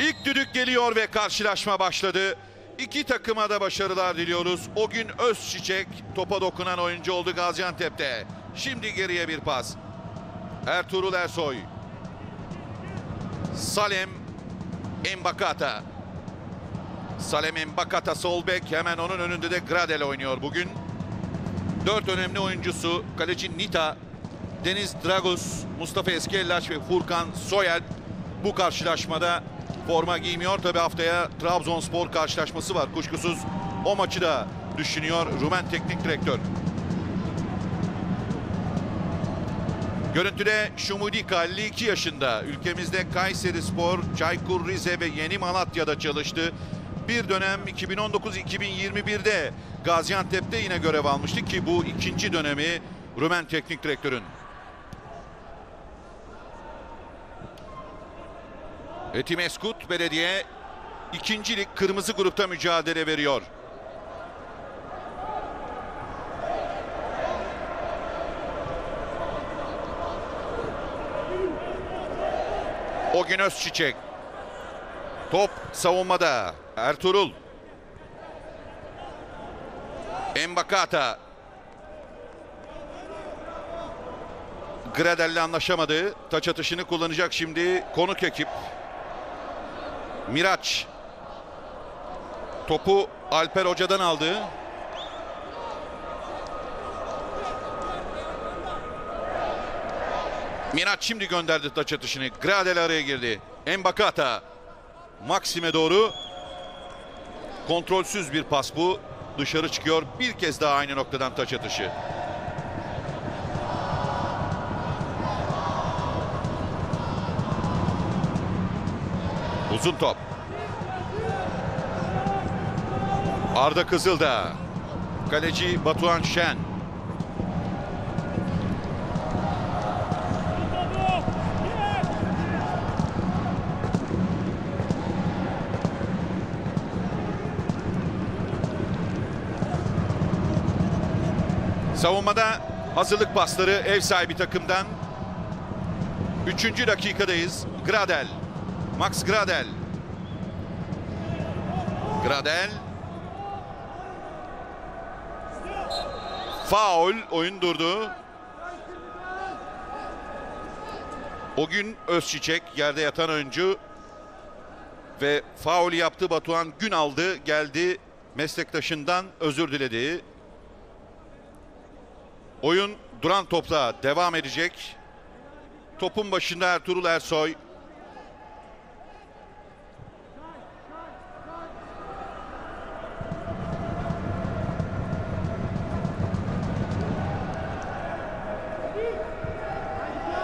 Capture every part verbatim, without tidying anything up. İlk düdük geliyor ve karşılaşma başladı. İki takıma da başarılar diliyoruz. Ogün Özçiçek topa dokunan oyuncu oldu Gaziantep'te. Şimdi geriye bir pas. Ertuğrul Ersoy. Salem M'Bakata. Salem M'Bakata sol bek. Hemen onun önünde de Gradel oynuyor bugün. Dört önemli oyuncusu. Kaleci Nita, Deniz Drăguș, Mustafa Eskellaç ve Furkan Soyel bu karşılaşmada forma giymiyor. Tabi haftaya Trabzonspor karşılaşması var. Kuşkusuz o maçı da düşünüyor Rumen teknik direktör. Görüntüde Şumudică elli iki yaşında. Ülkemizde Kayserispor, Çaykur Rize ve Yeni Malatya'da çalıştı. Bir dönem iki bin on dokuz iki bin yirmi bir'de Gaziantep'te yine görev almıştı ki bu ikinci dönemi Rumen teknik direktörün. Etimesgut Belediye ikinci lig kırmızı grupta mücadele veriyor. Ogün Özçiçek. Top savunmada. Ertuğrul. M'Bakata. Gradel'le anlaşamadı. Taç atışını kullanacak şimdi konuk ekip. Miraç. Topu Alper Hoca'dan aldı. Miraç şimdi gönderdi taç atışını. Gradel araya girdi. M'Bakata. Maxime doğru. Kontrolsüz bir pas bu. Dışarı çıkıyor. Bir kez daha aynı noktadan taç atışı. Uzun top. Arda Kızıldağ. Kaleci Batuhan Şen. Savunmada hazırlık pasları ev sahibi takımdan. Üçüncü dakikadayız. Gradel. Max Gradel. Gradel. Faul. Oyun durdu. Ogün Özçiçek yerde yatan oyuncu. Ve faul yaptı. Batuhan Gün aldı. Geldi. Meslektaşından özür diledi. Oyun duran topla devam edecek. Topun başında Ertuğrul Ersoy.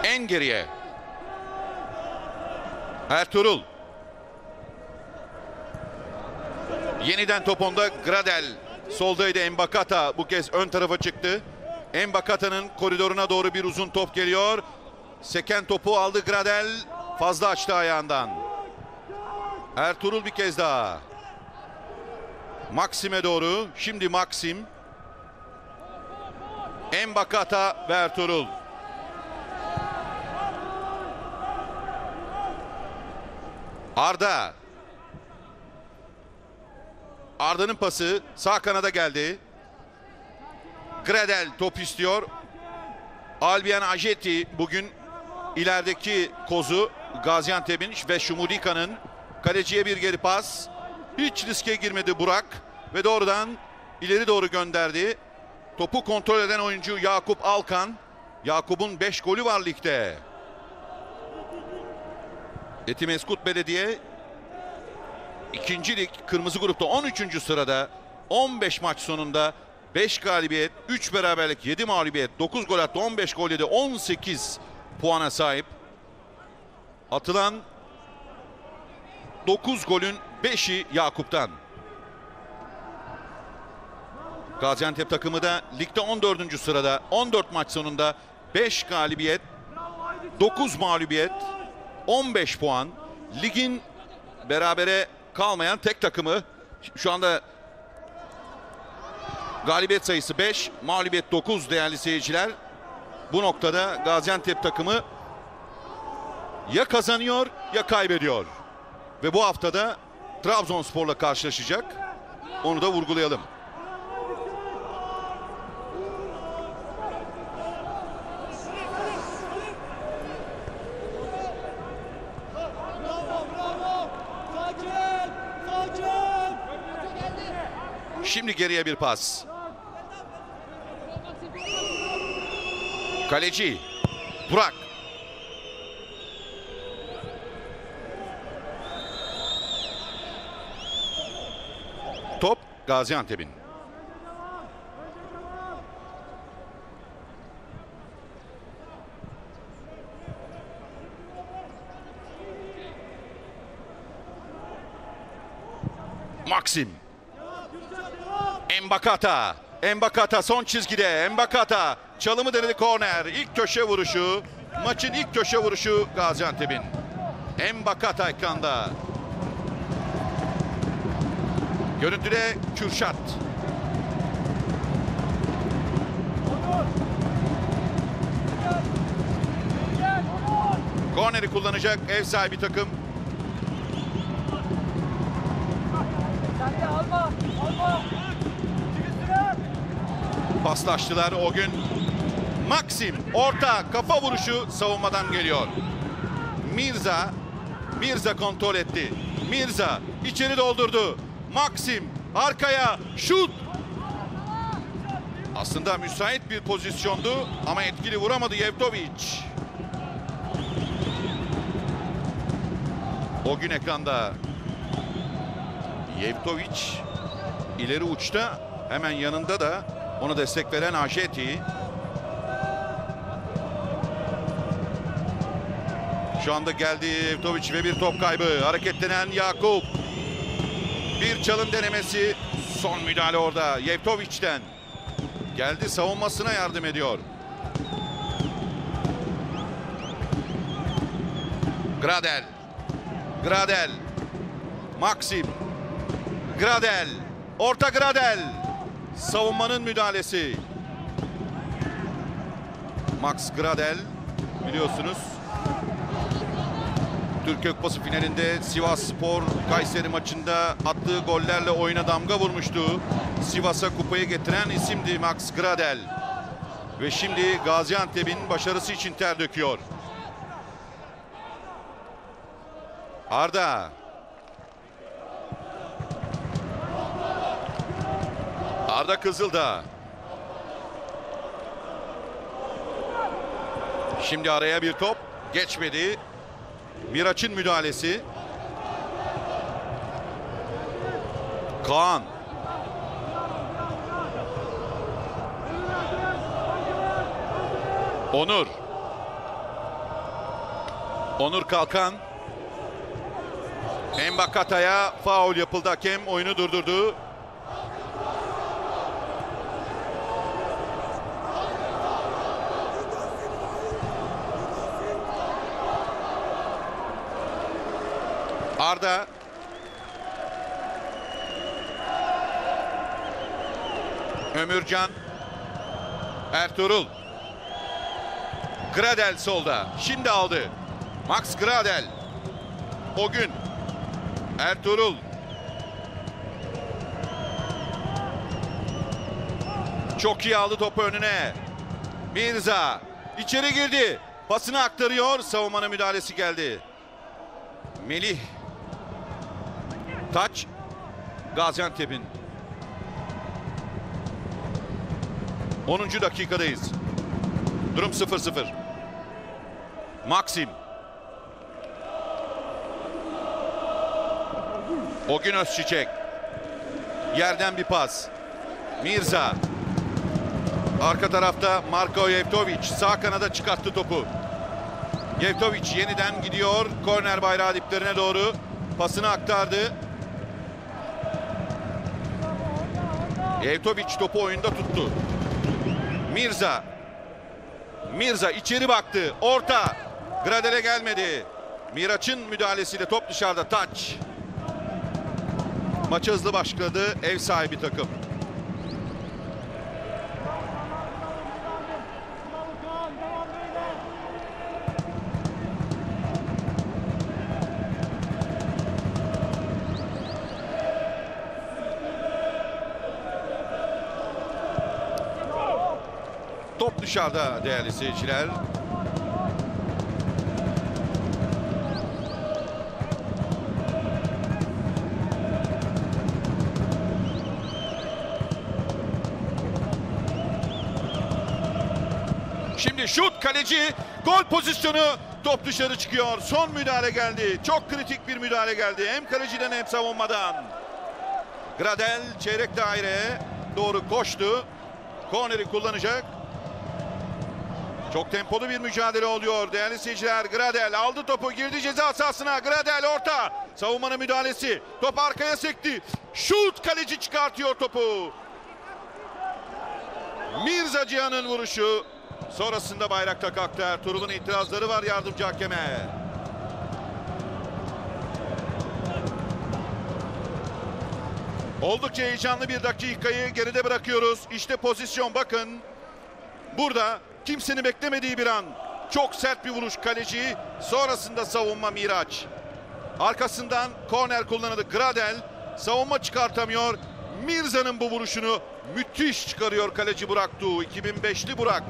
En geriye. Ertuğrul. Yeniden top onda Gradel. Soldaydı M'Bakata. Bu kez ön tarafa çıktı. M'Bakata'nın koridoruna doğru bir uzun top geliyor. Seken topu aldı Gradel. Fazla açtı ayağından. Ertuğrul bir kez daha. Maxim'e doğru. Şimdi Maxim. M'Bakata ve Ertuğrul. Arda. Arda'nın pası sağ kanada geldi. Gradel top istiyor. Albian Ajeti bugün ilerideki kozu Gaziantep'in ve Şumudika'nın. Kaleciye bir geri pas. Hiç riske girmedi Burak ve doğrudan ileri doğru gönderdi. Topu kontrol eden oyuncu Yakup Alkan. Yakup'un beş golü var ligde. Etimesgut Belediye ikinci lig kırmızı grupta on üçüncü sırada. on beş maç sonunda beş galibiyet, üç beraberlik, yedi mağlubiyet, dokuz gol attı, on beş gol yedi, on sekiz puana sahip. Atılan dokuz golün beşi Yakup'tan. Gaziantep takımı da ligde on dördüncü sırada, on dört maç sonunda beş galibiyet, dokuz mağlubiyet, on beş puan. Ligin berabere kalmayan tek takımı şu anda. Galibiyet sayısı beş, mağlubiyet dokuz değerli seyirciler. Bu noktada Gaziantep takımı ya kazanıyor ya kaybediyor. Ve bu haftada Trabzonspor'la karşılaşacak. Onu da vurgulayalım. Şimdi geriye bir pas. Kaleci Burak. Top Gaziantep'in. Maxim. M'Bakata. M'Bakata son çizgide. M'Bakata çalımı denedi, korner. İlk köşe vuruşu. Maçın ilk köşe vuruşu Gaziantep'in. M'Bakata ekranda. Görüntüde Kürşat. Korneri kullanacak ev sahibi takım. Paslaştılar o gün. Maxim orta, kafa vuruşu savunmadan geliyor. Mirza, Mirza kontrol etti. Mirza içeri doldurdu. Maxim arkaya şut. Aslında müsait bir pozisyondu ama etkili vuramadı Jevtović. O gün ekranda. Jevtović ileri uçta, hemen yanında da ona destek veren Ajeti. Şu anda geldi Jevtović ve bir top kaybı. Hareketlenen Yakup. Bir çalım denemesi. Son müdahale orada Jevtović'ten. Geldi, savunmasına yardım ediyor. Gradel. Gradel. Maxim. Gradel. Orta Gradel. Savunmanın müdahalesi. Max Gradel, biliyorsunuz, Türkiye Kupası finalinde Sivasspor Kayseri maçında attığı gollerle oyuna damga vurmuştu. Sivas'a kupayı getiren isimdi Max Gradel. Ve şimdi Gaziantep'in başarısı için ter döküyor. Arda. Arda Kızıldağ. Şimdi araya bir top. Geçmedi. Miraç'ın müdahalesi. Kaan. Onur. Onur Kalkan. M'Bakata'ya faul yapıldı. Hakem oyunu durdurdu. Arda. Ömürcan. Ertuğrul. Gradel solda. Şimdi aldı. Max Gradel. Ogün. Ertuğrul. Çok iyi aldı topu önüne. Mirza. İçeri girdi. Pasını aktarıyor. Savunmanın müdahalesi geldi. Melih. Taç Gaziantep'in. onuncu dakikadayız. Durum sıfır sıfır. Maxim. Ogün Özçiçek. Yerden bir pas. Mirza. Arka tarafta Marko Jevtović. Sağ kanada çıkarttı topu. Jevtović yeniden gidiyor. Korner bayrağı diplerine doğru. Pasını aktardı. Jevtović topu oyunda tuttu. Mirza. Mirza içeri baktı. Orta. Gradel'e gelmedi. Miraç'ın müdahalesiyle top dışarıda. Taç. Maçı hızlı başladı ev sahibi takım. dışarıda değerli seyirciler. Şimdi şut, kaleci, gol pozisyonu, top dışarı çıkıyor. Son müdahale geldi. Çok kritik bir müdahale geldi. Hem kaleciden hem savunmadan. Gradel çeyrek daireye doğru koştu. Korneri kullanacak. Çok tempolu bir mücadele oluyor değerli seyirciler. Gradel aldı topu, girdi ceza sahasına. Gradel orta. Savunmanın müdahalesi. Top arkaya sekti. Şut, kaleci çıkartıyor topu. Mirza Cihan'ın vuruşu. Sonrasında bayrakla kalktı. Ertuğrul'un itirazları var yardımcı hakeme. Oldukça heyecanlı bir dakikayı geride bırakıyoruz. İşte pozisyon, bakın. Burada kimsenin beklemediği bir an. Çok sert bir vuruş kaleci. Sonrasında savunma Miraç. Arkasından korner kullanıldı. Gradel savunma çıkartamıyor. Mirza'nın bu vuruşunu müthiş çıkarıyor kaleci Burak Tuğ. iki bin beşli Burak.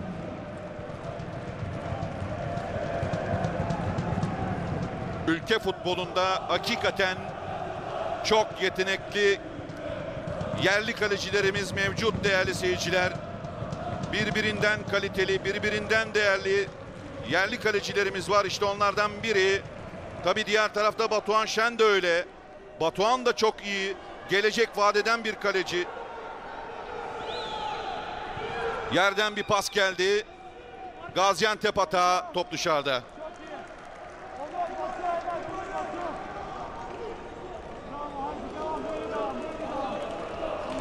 Ülke futbolunda hakikaten çok yetenekli yerli kalecilerimiz mevcut değerli seyirciler. Birbirinden kaliteli, birbirinden değerli yerli kalecilerimiz var. İşte onlardan biri. Tabii diğer tarafta Batuhan Şen de öyle. Batuhan da çok iyi. Gelecek vadeden bir kaleci. Yerden bir pas geldi. Gaziantep hata, top dışarıda.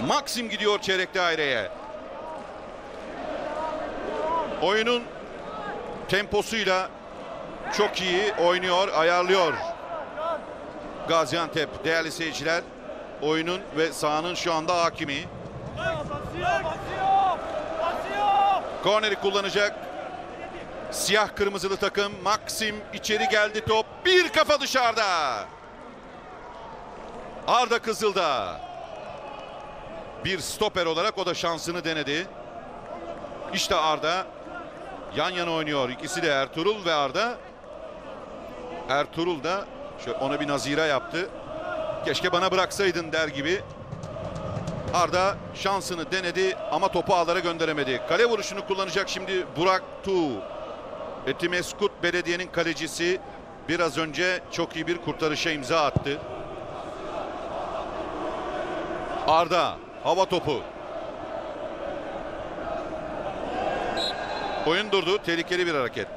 Maxim gidiyor çeyrek daireye. Oyunun temposuyla çok iyi oynuyor, ayarlıyor Gaziantep değerli seyirciler. Oyunun ve sahanın şu anda hakimi. Korneri kullanacak siyah kırmızılı takım. Maxim içeri geldi, top bir kafa dışarıda. Arda Kızıldağ. Bir stoper olarak o da şansını denedi. İşte Arda yan yana oynuyor. İkisi de Ertuğrul ve Arda. Ertuğrul da şöyle ona bir nazira yaptı. Keşke bana bıraksaydın der gibi. Arda şansını denedi ama topu ağlara gönderemedi. Kale vuruşunu kullanacak şimdi Burak Tuğ. Etimesgut Belediye'nin kalecisi biraz önce çok iyi bir kurtarışa imza attı. Arda. Hava topu. Oyun durdu. Tehlikeli bir hareket.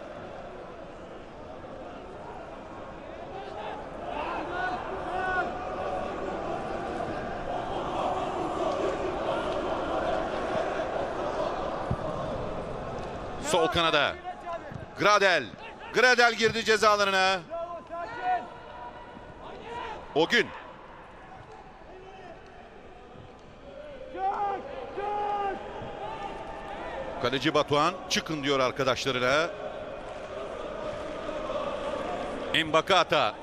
Sol kanada. Gradel. Gradel girdi ceza alanına. Ogün. Kaleci Batuhan çıkın diyor arkadaşlarına. M'Bakata.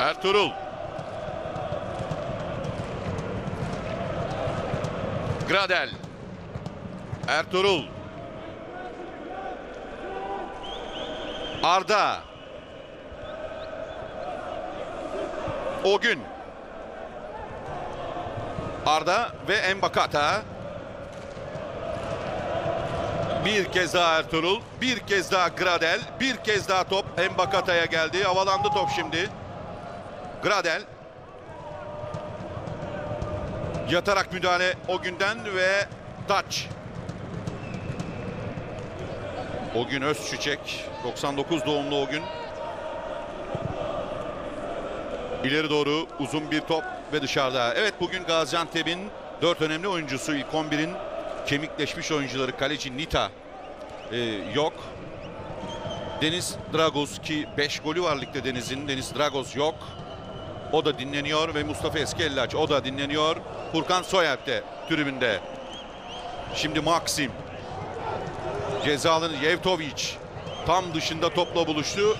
Ertuğrul. Gradel. Ertuğrul. Arda. Ogün. Arda ve M'Bakata. Bir kez daha Ertuğrul. Bir kez daha Gradel. Bir kez daha top M'Bakata'ya geldi. Havalandı top şimdi. Gradel. Yatarak müdahale Ogün'den ve taç. Ogün Özçiçek. doksan dokuz doğumlu Ogün. İleri doğru uzun bir top ve dışarıda. Evet, bugün Gaziantep'in dört önemli oyuncusu, ilk on birin kemikleşmiş oyuncuları. Kaleci Nita e, yok. Deniz Drăguș ki beş golü var ligde Deniz'in. Deniz Drăguș yok. O da dinleniyor ve Mustafa Eskellaç o da dinleniyor. Furkan Soyer de tribünde. Şimdi Maxim. Cezalı Jevtović tam dışında topla buluştu.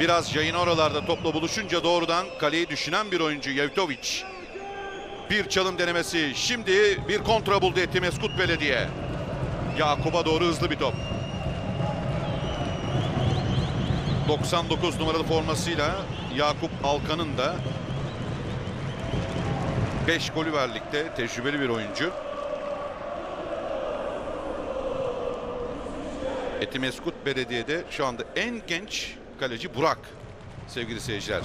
Biraz yayın oralarda topla buluşunca doğrudan kaleyi düşünen bir oyuncu Jevtović. Bir çalım denemesi. Şimdi bir kontra buldu Etimesgut Belediye. Yakup'a doğru hızlı bir top. doksan dokuz numaralı formasıyla Yakup Alkan'ın da beş golü birlikte tecrübeli bir oyuncu. Etimesgut Belediye'de şu anda en genç kaleci Burak sevgili seyirciler.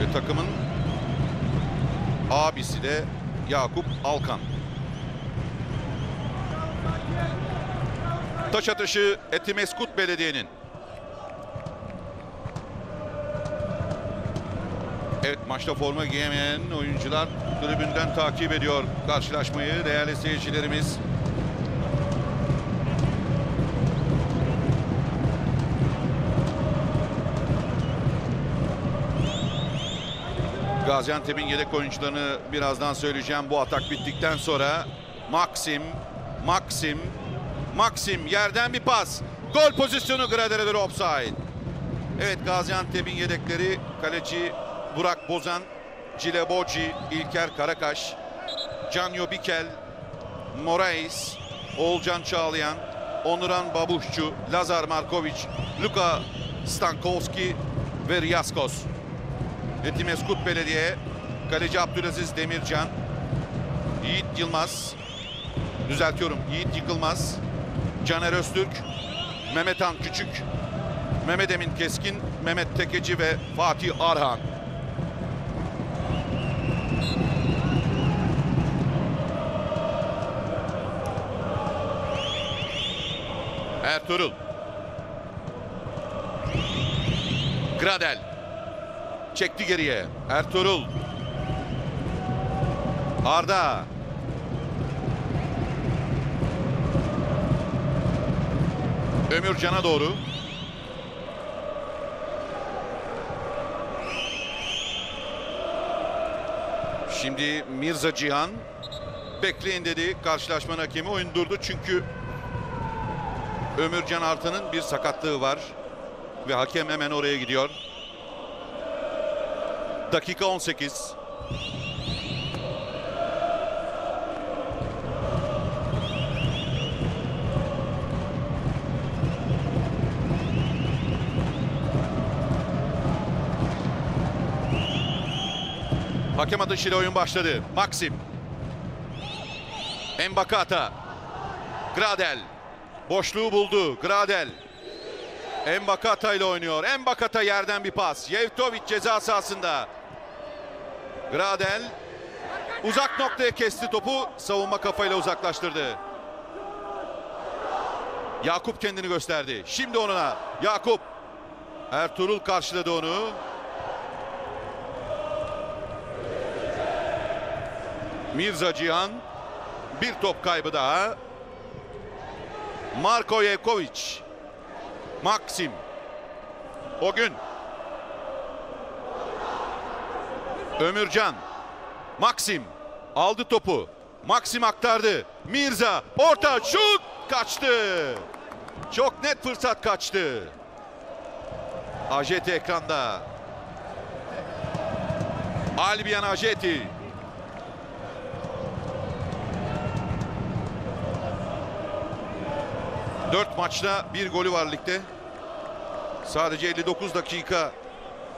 Ve takımın abisi de Yakup Alkan. Taç atışı Etimesgut Belediye'nin. Evet, maçta forma giyemeyen oyuncular tribünden takip ediyor karşılaşmayı değerli seyircilerimiz. Gaziantep'in yedek oyuncularını birazdan söyleyeceğim. Bu atak bittikten sonra Maxim, Maxim, Maxim yerden bir pas. Gol pozisyonu, Gradel'e offside. Evet, Gaziantep'in yedekleri kaleci Burak Bozan, Cileboci, İlker Karakaş, Canio Bikel, Morais, Oğulcan Çağlayan, Onuran Babuşçu, Lazar Marković, Luka Stankowski ve Riyaskos. Etimesgut Belediye, kaleci Abdülaziz Demircan, Yiğit Yılmaz, düzeltiyorum Yiğit Yıkılmaz, Caner Öztürk, Mehmet Han Küçük, Mehmet Emin Keskin, Mehmet Tekeci ve Fatih Arhan. Ertuğrul Gradel çekti geriye. Ertuğrul. Arda. Ömürcan'a doğru. Şimdi Mirza Cihan. Bekleyin dedi. Karşılaşmanın hakemi oyunu durdu. Çünkü Ömürcan Artan'ın bir sakatlığı var. Ve hakem hemen oraya gidiyor. Dakika on sekiz. Hakem atışıyla oyun başladı. Maxim. M'Bakata. Gradel. Boşluğu buldu. Gradel. M'Bakata ile oynuyor. M'Bakata yerden bir pas. Jevtović ceza sahasında. Gradel uzak noktaya kesti topu. Savunma kafayla uzaklaştırdı. Yakup kendini gösterdi. Şimdi onuna Yakup. Ertuğrul karşıladı onu. Mirza Cihan. Bir top kaybı daha. Marko Jevtović. Maxim. Ogün. Ömürcan. Maxim aldı topu. Maxim aktardı. Mirza orta, şut, kaçtı. Çok net fırsat kaçtı. Ajeti ekranda. Albian Ajeti. Dört maçta bir golü var ligde. Sadece elli dokuz dakika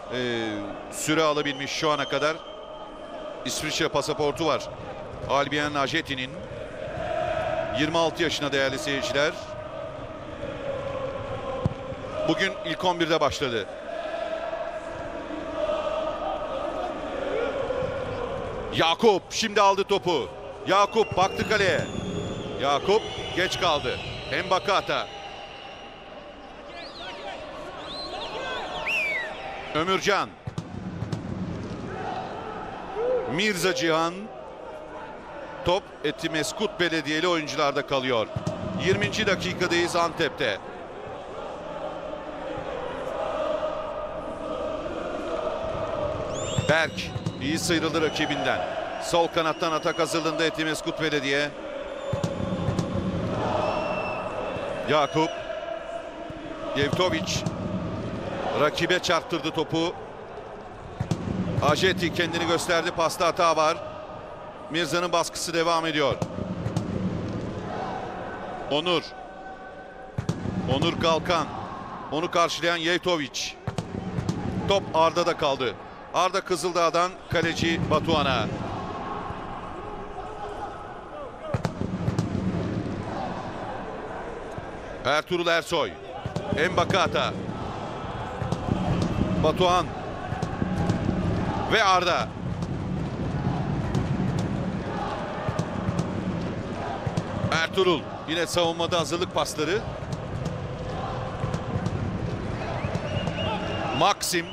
Ee, süre alabilmiş şu ana kadar. İsviçre pasaportu var Albian Ajeti'nin. Yirmi altı yaşına değerli seyirciler. Bugün ilk on birde başladı. Yakup şimdi aldı topu. Yakup baktı kaleye. Yakup geç kaldı. M'Bakata. Ömürcan. Mirza Cihan. Top Etimesgut Belediyeli oyuncularda kalıyor. yirminci dakikadayız Antep'te. Berk iyi sıyrıldı rakibinden. Sol kanattan atak hazırlığında Etimesgut Belediye. Yakup. Jevtović rakibe çarptırdı topu. Ajeti kendini gösterdi. Pasta hata var. Mirza'nın baskısı devam ediyor. Onur. Onur Kalkan. Onu karşılayan Jevtović. Top Arda'da kaldı. Arda Kızıldağ'dan kaleci Batuhan'a. Ertuğrul Ersoy. M'Bakata. Batuhan. Ve Arda. Ertuğrul. Yine savunmada hazırlık pasları. Maxim.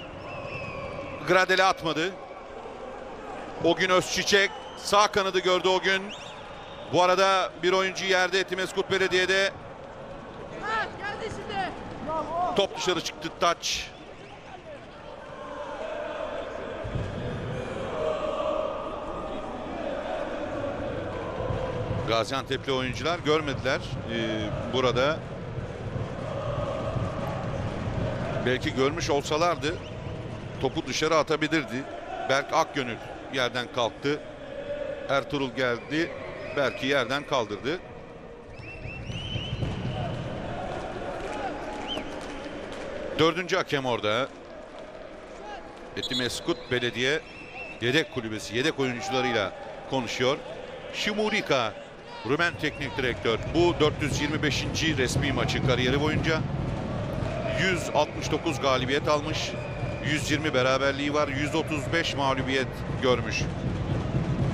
Gradel'e atmadı. Ogün Özçiçek. Sağ kanadı gördü Ogün. Bu arada bir oyuncu yerde Etimesgut Belediye'de. Top dışarı çıktı. Taç. Gaziantep'li oyuncular görmediler. Ee, burada belki görmüş olsalardı topu dışarı atabilirdi. Berk Akgönül yerden kalktı. Ertuğrul geldi. Berk'i yerden kaldırdı. Dördüncü hakem orada. Etimesgut Belediye yedek kulübesi, yedek oyuncularıyla konuşuyor. Șumudică, Rumen teknik direktör. Bu dört yüz yirmi beşinci resmi maçı kariyeri boyunca. Yüz altmış dokuz galibiyet almış. yüz yirmi beraberliği var. yüz otuz beş mağlubiyet görmüş.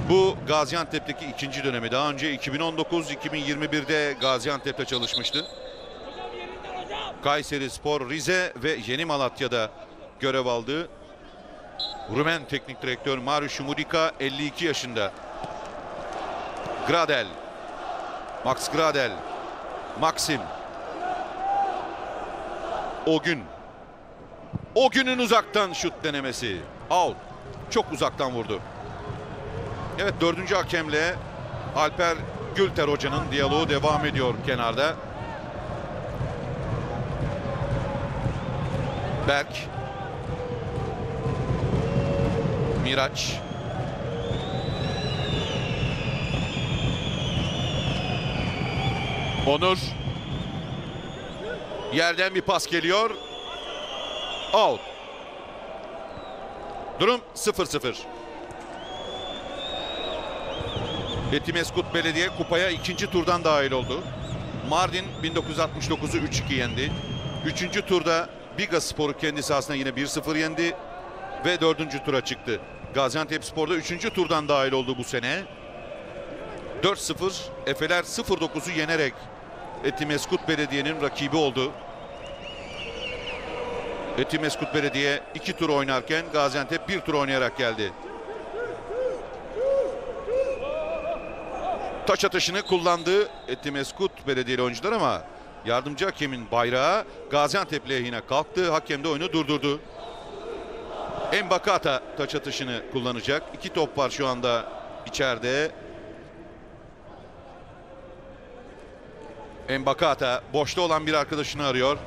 Bu Gaziantep'teki ikinci dönemi. Daha önce iki bin on dokuz iki bin yirmi bir'de Gaziantep'te çalışmıştı. Kayserispor, Rize ve Yeni Malatya'da görev aldı. Rumen teknik direktör Marius Șumudică elli iki yaşında. Gradel. Max Gradel. Maxim. Ogün. Ogün'ün uzaktan şut denemesi. Out. Çok uzaktan vurdu. Evet, dördüncü hakemle Alper Gülter hocanın diyaloğu devam ediyor kenarda. Berk. Miraç. Onur. Yerden bir pas geliyor. Out. Durum sıfır sıfır. Etimesgut Belediye kupaya ikinci turdan dahil oldu. Mardin bin dokuz yüz altmış dokuz'u üç iki yendi. Üçüncü turda Bigaspor'u kendi sahasına yine bir sıfır yendi ve dördüncü tura çıktı. Gaziantepspor'da üçüncü turdan dahil oldu bu sene. dört sıfır Efeler sıfır dokuz'u yenerek Etimesgut Belediye'nin rakibi oldu. Etimesgut Belediye iki tur oynarken Gaziantep bir tur oynayarak geldi. Taç atışını kullandı Etimesgut Belediye oyuncular ama yardımcı hakemin bayrağı Gaziantep lehine kalktı. Hakem de oyunu durdurdu. M'Bakata taç atışını kullanacak. İki top var şu anda içeride. M'Bakata boşta olan bir arkadaşını arıyor.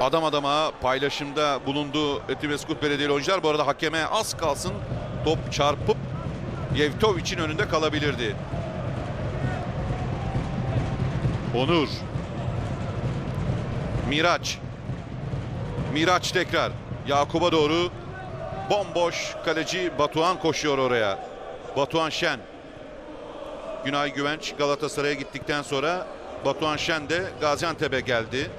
Adam adama paylaşımda bulundu Etimesgut Belediyeli oyuncular. Bu arada hakeme az kalsın top çarpıp Jevtović'in önünde kalabilirdi. Onur. Miraç. Miraç tekrar Yakup'a doğru. Bomboş, kaleci Batuhan koşuyor oraya. Batuhan Şen. Günay Güvenç Galatasaray'a gittikten sonra Batuhan Şen de Gaziantep'e geldi.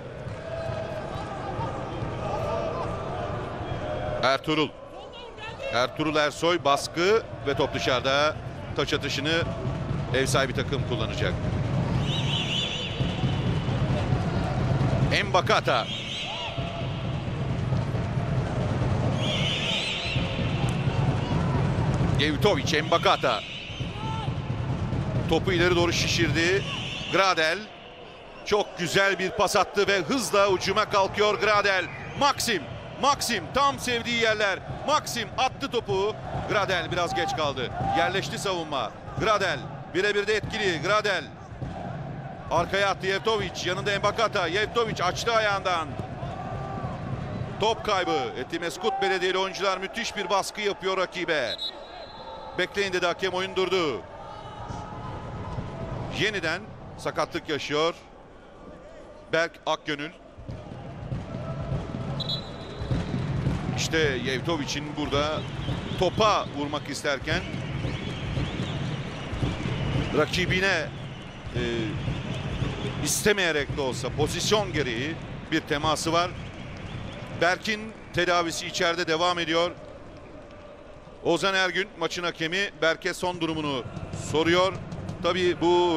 Ertuğrul. Ertuğrul Ersoy baskı ve top dışarıda. Taç atışını ev sahibi takım kullanacak. M'Bakata. Jevtović, M'Bakata. Topu ileri doğru şişirdi. Gradel. Çok güzel bir pas attı ve hızla ucuma kalkıyor Gradel. Maxim. Maxim tam sevdiği yerler. Maxim attı topu. Gradel biraz geç kaldı. Yerleşti savunma. Gradel birebir de etkili. Gradel Arkaya attı Jevtović. Yanında M'Bakata. Jevtović açtı ayağından. Top kaybı. Etimesgut Belediyeli oyuncular müthiş bir baskı yapıyor rakibe. Bekleyin dedi hakem, oyun durdu. Yeniden sakatlık yaşıyor Berk Akgönül. İşte Jevtović'in burada topa vurmak isterken rakibine e, istemeyerek de olsa pozisyon gereği bir teması var. Berk'in tedavisi içeride devam ediyor. Ozan Ergün maçın hakemi Berk'e son durumunu soruyor. Tabii bu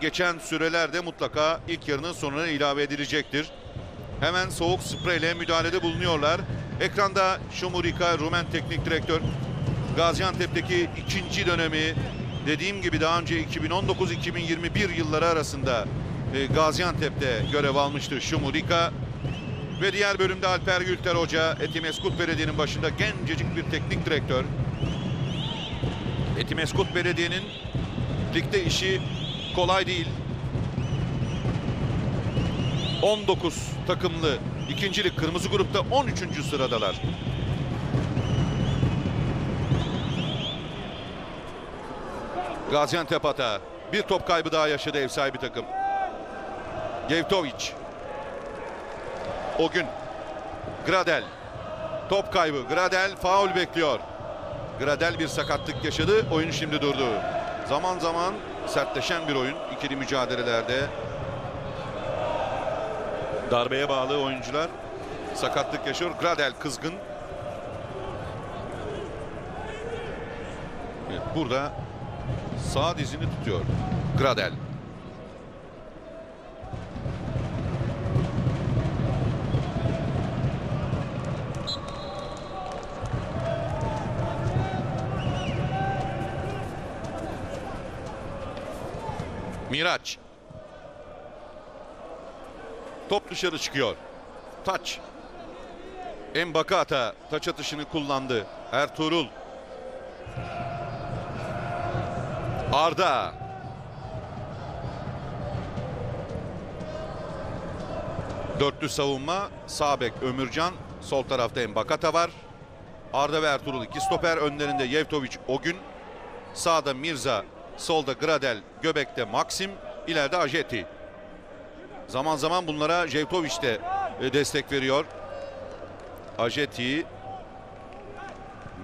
e, geçen sürelerde mutlaka ilk yarının sonuna ilave edilecektir. Hemen soğuk spreyle müdahalede bulunuyorlar. Ekranda Șumudică, Rumen teknik direktör. Gaziantep'teki ikinci dönemi, dediğim gibi daha önce iki bin on dokuz iki bin yirmi bir yılları arasında e, Gaziantep'te görev almıştı Șumudică. Ve diğer bölümde Alper Gülter Hoca, Etimesgut Belediye'nin başında gencecik bir teknik direktör. Etimesgut Belediye'nin ligde işi kolay değil. on dokuz takımlı ikinci lig kırmızı grupta on üçüncü sıradalar. Gaziantep hata. Bir top kaybı daha yaşadı ev sahibi takım. Jevtović. Ogün. Gradel. Top kaybı. Gradel faul bekliyor. Gradel bir sakatlık yaşadı. Oyun şimdi durdu. Zaman zaman sertleşen bir oyun. İkili mücadelelerde darbeye bağlı oyuncular sakatlık yaşıyor. Gradel kızgın. Evet, burada sağ dizini tutuyor Gradel. Miraç. Top dışarı çıkıyor. Taç. M'Bakata taç atışını kullandı. Ertuğrul. Arda. Dörtlü savunma. Sağ bek Ömürcan. Sol tarafta M'Bakata var. Arda ve Ertuğrul iki stoper. Önlerinde Jevtović, Ogün. Sağda Mirza. Solda Gradel. Göbekte Maxim. İleride Ajeti. Zaman zaman bunlara Jevtović de destek veriyor. Ajeti,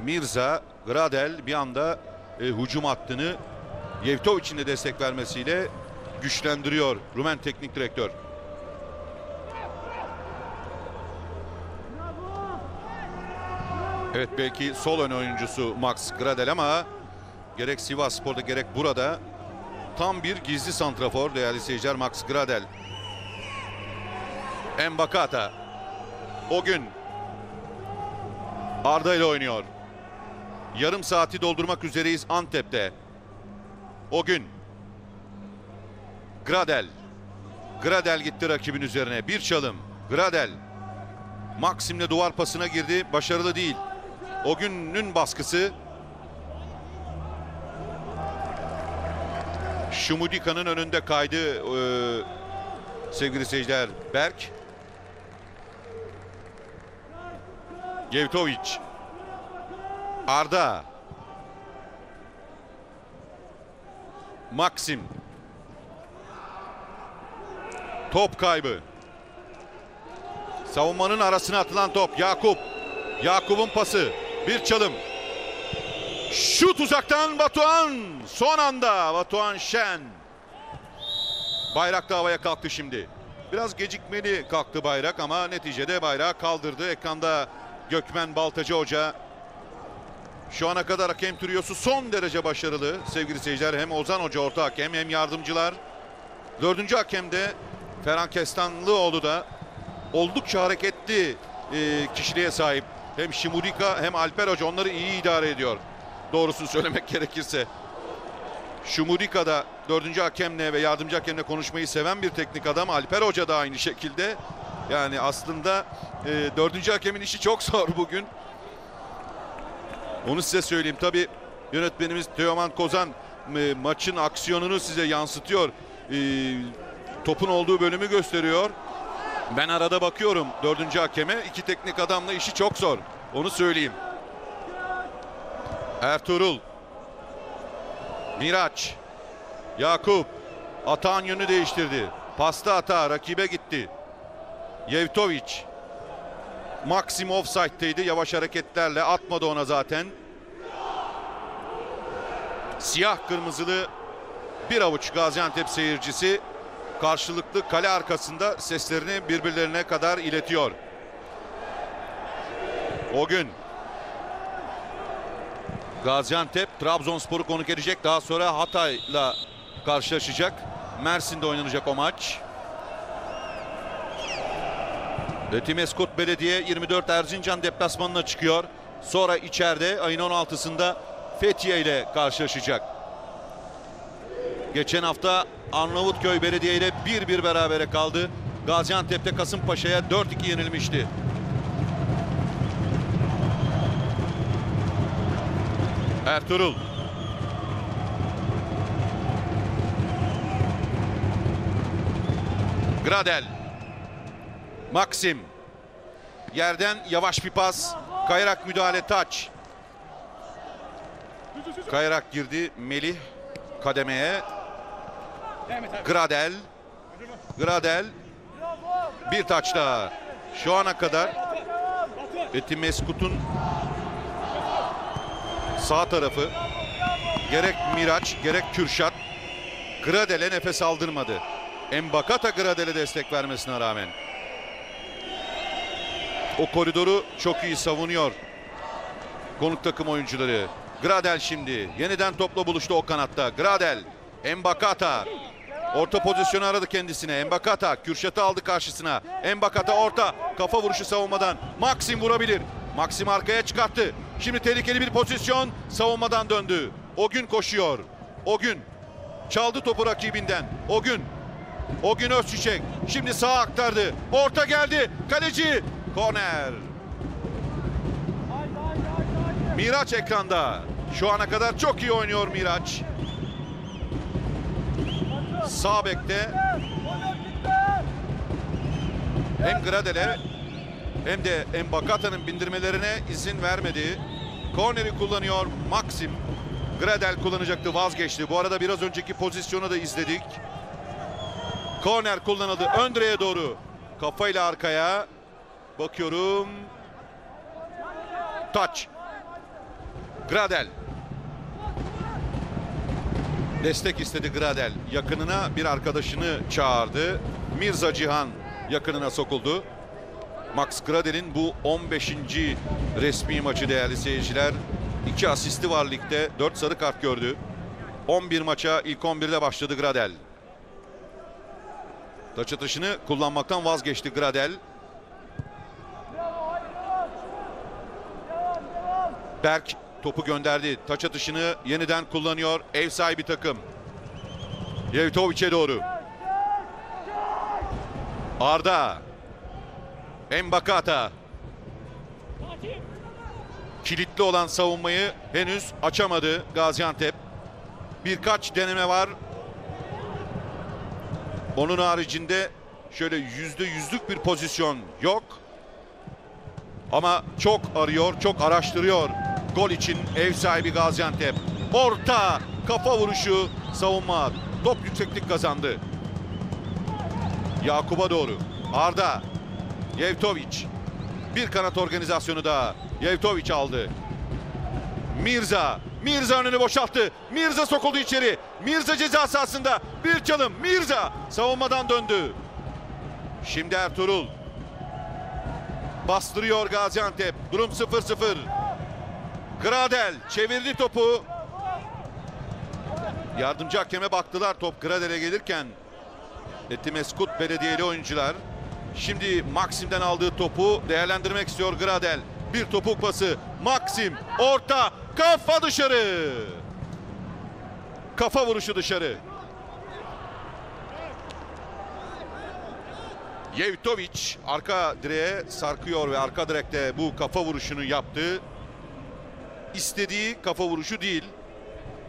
Mirza, Gradel bir anda e, hücum hattını Jevtović'in de destek vermesiyle güçlendiriyor Rumen teknik direktör. Evet, belki sol ön oyuncusu Max Gradel ama gerek Sivasspor'da gerek burada tam bir gizli santrafor değerli seyirciler Max Gradel. M'Bakata. Ogün. Arda ile oynuyor. Yarım saati doldurmak üzereyiz Antep'te. Ogün. Gradel. Gradel gitti rakibin üzerine. Bir çalım. Gradel. Maxim'le duvar pasına girdi. Başarılı değil. Ogün'ün baskısı. Şumudika'nın önünde kaydı ee, sevgili seyirciler Berk. Jevtović. Arda. Maxim. Top kaybı. Savunmanın arasına atılan top. Yakup. Yakup'un pası. Bir çalım. Şut uzaktan Batuhan. Son anda Batuhan Şen. Bayrak da havaya kalktı şimdi. Biraz gecikmeli kalktı bayrak ama neticede bayrağı kaldırdı. Ekranda Gökmen Baltacı Hoca. Şu ana kadar hakem türüyosu son derece başarılı. Sevgili seyirciler, hem Ozan Hoca orta hakem hem yardımcılar. Dördüncü hakem de Ferhan Kestanlıoğlu da oldukça hareketli e, kişiliğe sahip. Hem Șumudică hem Alper Hoca onları iyi idare ediyor. Doğrusunu söylemek gerekirse. Şumudika da dördüncü hakemle ve yardımcı hakemle konuşmayı seven bir teknik adam. Alper Hoca da aynı şekilde. Yani aslında e, dördüncü hakemin işi çok zor bugün. Onu size söyleyeyim. Tabii yönetmenimiz Teoman Kozan e, maçın aksiyonunu size yansıtıyor. e, topun olduğu bölümü gösteriyor. Ben arada bakıyorum dördüncü hakeme. İki teknik adamla işi çok zor. Onu söyleyeyim. Ertuğrul. Miraç. Yakup. Atağın yönü değiştirdi. Pasta atağı rakibe gitti. Jevtović. Maxim offside'teydi. Yavaş hareketlerle atmadı ona zaten. Siyah kırmızılı bir avuç Gaziantep seyircisi karşılıklı kale arkasında seslerini birbirlerine kadar iletiyor. O gün Gaziantep Trabzonspor'u konuk edecek. Daha sonra Hatay'la karşılaşacak. Mersin'de oynanacak o maç. Etimesgut Belediye yirmi dört Erzincan deplasmanına çıkıyor. Sonra içeride ayın on altısında Fethiye ile karşılaşacak. Geçen hafta Arnavutköy Belediye ile bir bir berabere kaldı. Gaziantep'te Kasımpaşa'ya dört iki yenilmişti. Ertuğrul. Gradel. Maxim. Yerden yavaş bir pas. Kayrak müdahale, taç. Kayrak girdi. Melih kademeye. Gradel. Gradel. Bir taç daha. Şu ana kadar Etimeskut'un sağ tarafı gerek Miraç gerek Kürşat Gradel'e nefes aldırmadı. M'Bakata Gradel'e destek vermesine rağmen. O koridoru çok iyi savunuyor konuk takım oyuncuları. Gradel şimdi. Yeniden topla buluştu o kanatta. Gradel. M'Bakata. Orta pozisyonu aradı kendisine. M'Bakata. Kürşat'ı aldı karşısına. M'Bakata orta. Kafa vuruşu savunmadan. Maxim vurabilir. Maxim arkaya çıkarttı. Şimdi tehlikeli bir pozisyon. Savunmadan döndü. Ogün koşuyor. Ogün. Çaldı topu rakibinden. Ogün. Ogün Özçiçek. Şimdi sağa aktardı. Orta geldi. Kaleci. Korner. Miraç ekranda. Şu ana kadar çok iyi oynuyor Miraç. Sağ bekte. Hem Gradel'e hem de M'Bakata'nın bindirmelerine izin vermedi. Korneri kullanıyor Maxim. Gradel kullanacaktı, vazgeçti. Bu arada biraz önceki pozisyonu da izledik. Korner kullanıldı. Ön direğe doğru. Kafayla arkaya. Bakıyorum. Taç. Gradel. Destek istedi Gradel. Yakınına bir arkadaşını çağırdı. Mirza Cihan yakınına sokuldu. Max Gradel'in bu on beşinci resmi maçı değerli seyirciler. iki asisti var ligde. dört sarı kart gördü. on bir maça ilk on birde başladı Gradel. Taç atışını kullanmaktan vazgeçti Gradel. Berk topu gönderdi. Taç atışını yeniden kullanıyor ev sahibi takım. Jevtović'e doğru. Arda. M'Bakata. Kilitli olan savunmayı henüz açamadı Gaziantep. Birkaç deneme var. Onun haricinde şöyle yüzde yüzlük bir pozisyon yok. Ama çok arıyor, çok araştırıyor. Gol için ev sahibi Gaziantep. Orta, kafa vuruşu, savunma. Top yükseklik kazandı. Yakup'a doğru. Arda. Jevtović. Bir kanat organizasyonu daha. Jevtović aldı. Mirza. Mirza önünü boşalttı. Mirza sokuldu içeri. Mirza ceza sahasında. Bir çalım. Mirza savunmadan döndü. Şimdi Ertuğrul. Bastırıyor Gaziantep. Durum sıfır sıfır. Gradel çevirdi topu. Yardımcı hakeme baktılar top Gradel'e gelirken. Etimesgut Belediyeli oyuncular. Şimdi Maxim'den aldığı topu değerlendirmek istiyor Gradel. Bir topuk pası. Maxim orta. Kafa dışarı. Kafa vuruşu dışarı. Jevtović arka direğe sarkıyor ve arka direkte bu kafa vuruşunu yaptı. İstediği kafa vuruşu değil.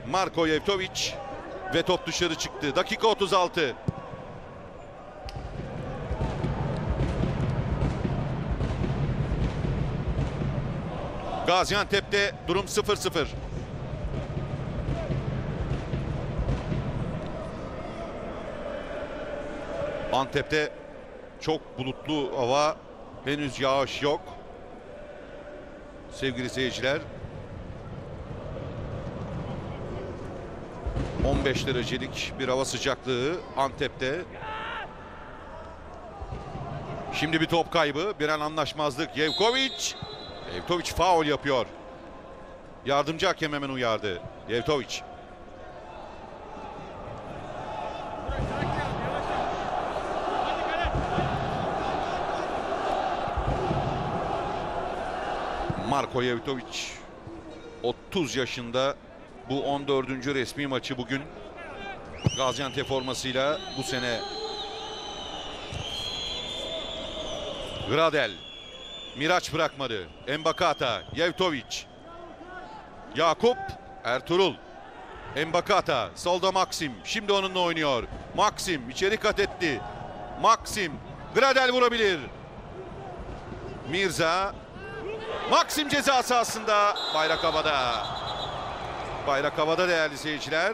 Marko Jevtović Ve top dışarı çıktı. Dakika otuz altı. Gaziantep'te durum sıfır sıfır. Antep'te çok bulutlu hava. Henüz yağış yok. Sevgili seyirciler. on beş derecelik bir hava sıcaklığı Antep'te. Şimdi bir top kaybı. Bir an anlaşmazlık. Jevtović. Jevtović faul yapıyor. Yardımcı hakem hemen uyardı. Jevtović. Marko Jevtović otuz yaşında. Bu on dördüncü resmi maçı bugün. Gaziantep formasıyla bu sene. Gradel. Miraç bırakmadı. M'Bakata. Jevtović. Yakup. Ertuğrul. M'Bakata. Solda Maxim. Şimdi onunla oynuyor. Maxim içeri kat etti. Maxim. Gradel vurabilir. Mirza. Maxim ceza sahasında. Bayrak havada. Bayrak havada değerli seyirciler.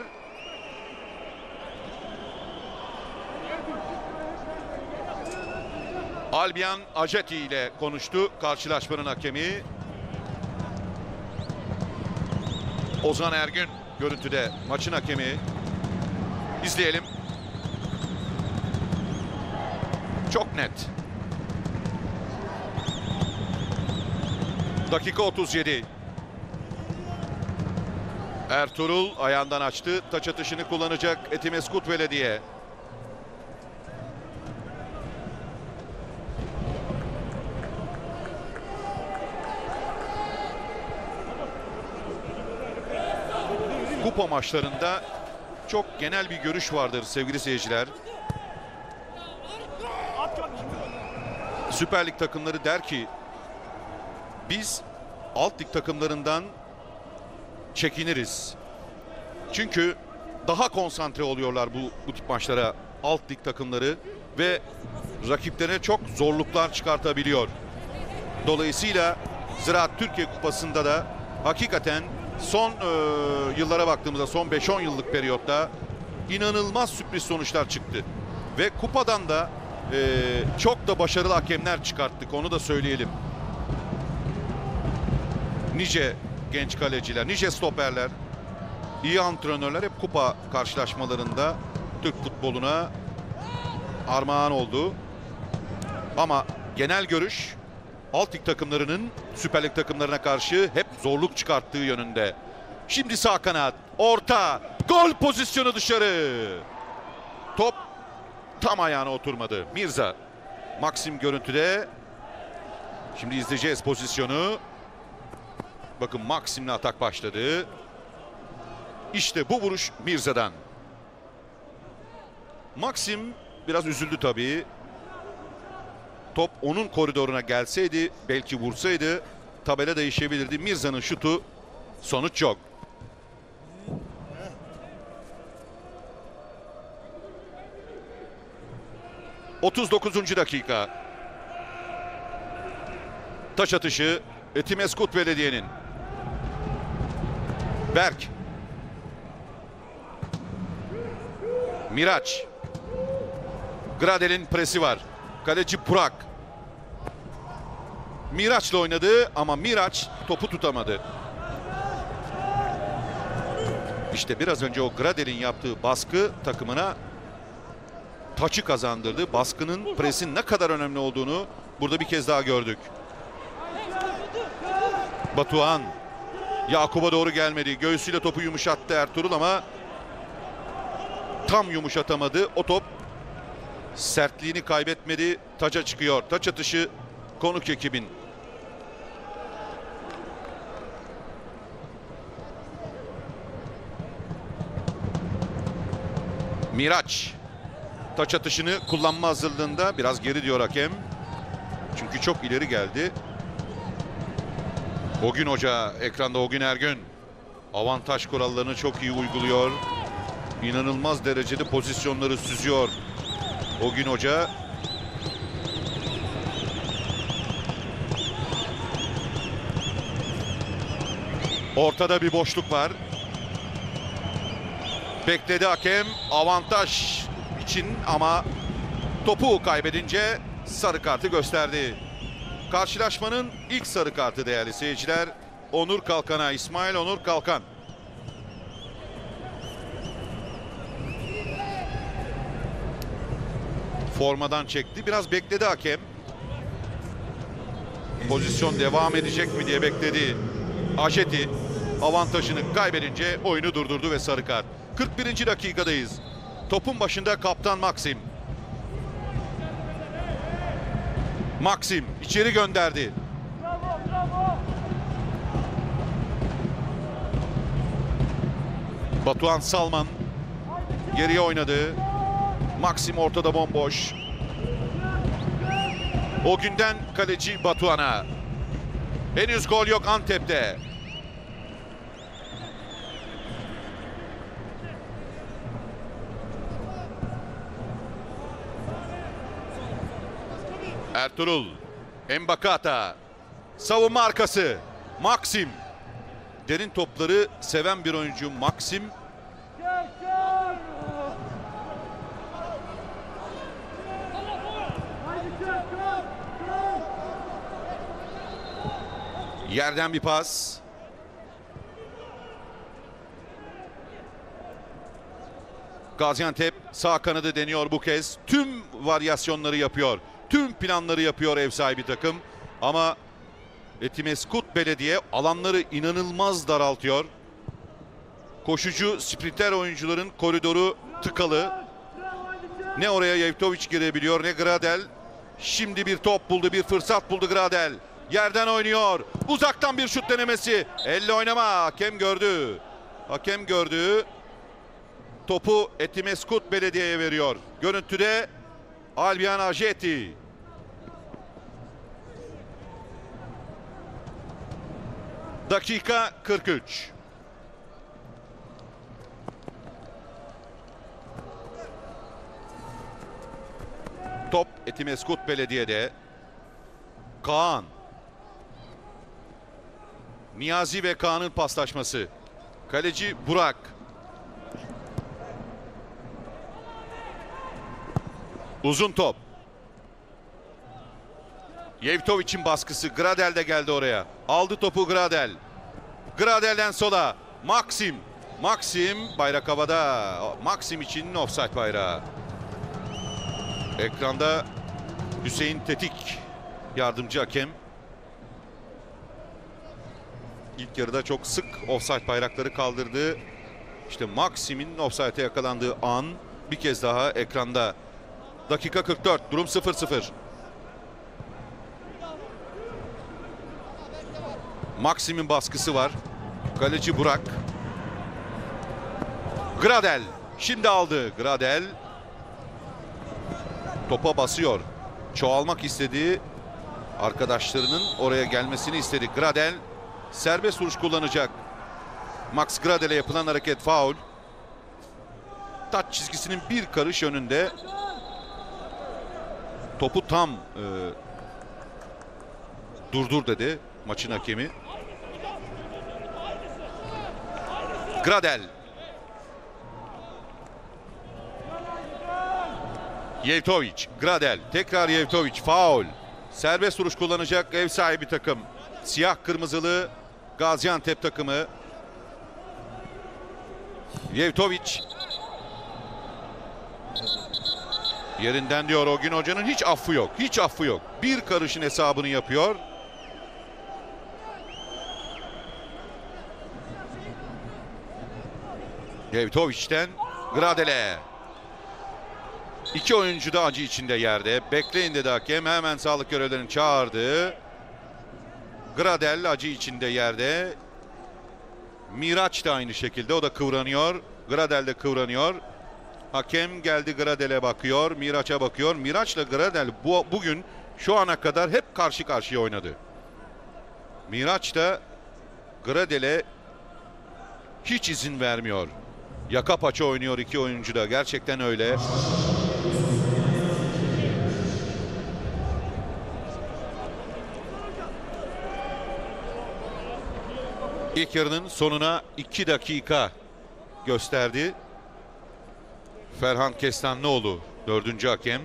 Albian Ajeti ile konuştu karşılaşmanın hakemi. Ozan Ergün görüntüde maçın hakemi. İzleyelim. Çok net. Dakika otuz yedi. Ertuğrul ayağından açtı. Taç atışını kullanacak Etimesgut Belediye. Kupa maçlarında çok genel bir görüş vardır sevgili seyirciler. Süper Lig takımları der ki biz alt lig takımlarından çekiniriz. Çünkü daha konsantre oluyorlar bu, bu tip maçlara alt lig takımları ve rakiplerine çok zorluklar çıkartabiliyor. Dolayısıyla Ziraat Türkiye Kupası'nda da hakikaten son e, yıllara baktığımızda son beş on yıllık periyotta inanılmaz sürpriz sonuçlar çıktı. Ve kupadan da e, çok da başarılı hakemler çıkarttık, onu da söyleyelim. Nice genç kaleciler, nice stoperler, iyi antrenörler hep kupa karşılaşmalarında Türk futboluna armağan oldu. Ama genel görüş alt lig takımlarının Süper Lig takımlarına karşı hep zorluk çıkarttığı yönünde. Şimdi sağ kanat, orta, gol pozisyonu dışarı. Top tam ayağına oturmadı. Mirza, Maxim görüntüde. Şimdi izleyeceğiz pozisyonu. Bakın Maxim'le atak başladı. İşte bu vuruş Mirza'dan. Maxim biraz üzüldü tabii. Top onun koridoruna gelseydi, belki vursaydı tabela değişebilirdi. Mirza'nın şutu, sonuç yok. otuz dokuzuncu dakika. Taç atışı Etimesgut Belediye'nin. Berk. Miraç. Gradel'in presi var. Kaleci Burak. Miraç'la oynadı ama Miraç topu tutamadı. İşte biraz önce o Gradel'in yaptığı baskı takımına taçı kazandırdı. Baskının, presin ne kadar önemli olduğunu burada bir kez daha gördük. Batuhan. Yakup'a doğru gelmedi. Göğsüyle topu yumuşattı Ertuğrul ama tam yumuşatamadı. O top sertliğini kaybetmedi. Taça çıkıyor. Taç atışı konuk ekibin. Miraç. Taç atışını kullanma hazırlığında biraz geri diyor hakem. Çünkü çok ileri geldi. Ogün Hoca ekranda, Ogün Ergün. Avantaj kurallarını çok iyi uyguluyor. İnanılmaz derecede pozisyonları süzüyor Ogün Hoca. Ortada bir boşluk var. Bekledi hakem. Avantaj için ama topu kaybedince sarı kartı gösterdi. Karşılaşmanın ilk sarı kartı değerli seyirciler. Onur Kalkan'a, İsmail Onur Kalkan. Formadan çekti. Biraz bekledi hakem. Pozisyon devam edecek mi diye bekledi. Ajeti avantajını kaybedince oyunu durdurdu ve sarı kart. kırk birinci dakikadayız. Topun başında kaptan Maxim. Maxim içeri gönderdi. Bravo, bravo. Batuhan Salman geriye oynadı. Maxim ortada bomboş. O günden kaleci Batuhan'a. Henüz gol yok Antep'te. Ertuğrul M'Bakata. Savunma arkası. Maxim. Derin topları seven bir oyuncu Maxim. Yerden bir pas. Gaziantep sağ kanadı deniyor bu kez. Tüm varyasyonları yapıyor. Tüm planları yapıyor ev sahibi takım. Ama Etimesgut Belediye alanları inanılmaz daraltıyor. Koşucu, sprinter oyuncuların koridoru tıkalı. Ne oraya Jevtović girebiliyor ne Gradel. Şimdi bir top buldu, bir fırsat buldu Gradel. Yerden oynuyor. Uzaktan bir şut denemesi. Elle oynama. Hakem gördü. Hakem gördü. Topu Etimesgut Belediye'ye veriyor. Görüntüde Albian Ajeti. Dakika kırk üç. Top Etimesgut Belediye'de. Kaan. Niyazi ve Kaan'ın paslaşması. Kaleci Burak. Uzun top. Jevtović'in baskısı. Gradel de geldi oraya. Aldı topu Gradel. Gradel'den sola. Maxim. Maxim bayrak havada. Maxim için ofsayt bayrağı. Ekranda Hüseyin Tetik yardımcı hakem. İlk yarıda çok sık ofsayt bayrakları kaldırdı. İşte Maxim'in ofsayta yakalandığı an bir kez daha ekranda. Dakika kırk dört. Durum sıfır sıfır. Maxim'in baskısı var. Kaleci Burak. Gradel. Şimdi aldı. Gradel. Topa basıyor. Çoğalmak istediği arkadaşlarının oraya gelmesini istedi. Gradel. Serbest vuruş kullanacak. Max Gradel'e yapılan hareket faul. Taç çizgisinin bir karış önünde. Topu tam e, durdur dedi maçın hakemi. Gradel. Jevtović. Gradel. Tekrar Jevtović. Faul. Serbest vuruş kullanacak ev sahibi takım. Siyah kırmızılı Gaziantep takımı. Jevtović yerinden diyor. Ogün Hoca'nın hiç affı yok. Hiç affı yok. Bir karışın hesabını yapıyor. Jevtović'ten Gradel'e. İki oyuncu da acı içinde yerde. Bekleyin dedi hakem. Hemen sağlık görevlerini çağırdı. Gradel acı içinde yerde. Miraç da aynı şekilde. O da kıvranıyor. Gradel de kıvranıyor. Hakem geldi Gradel'e bakıyor. Miraç'a bakıyor. Miraç'la Gradel bu, bugün şu ana kadar hep karşı karşıya oynadı. Miraç da Gradel'e hiç izin vermiyor. Yaka paça oynuyor iki oyuncu da. Gerçekten öyle. İlk yarının sonuna iki dakika gösterdi. Ferhan Kestanlıoğlu dördüncü hakem.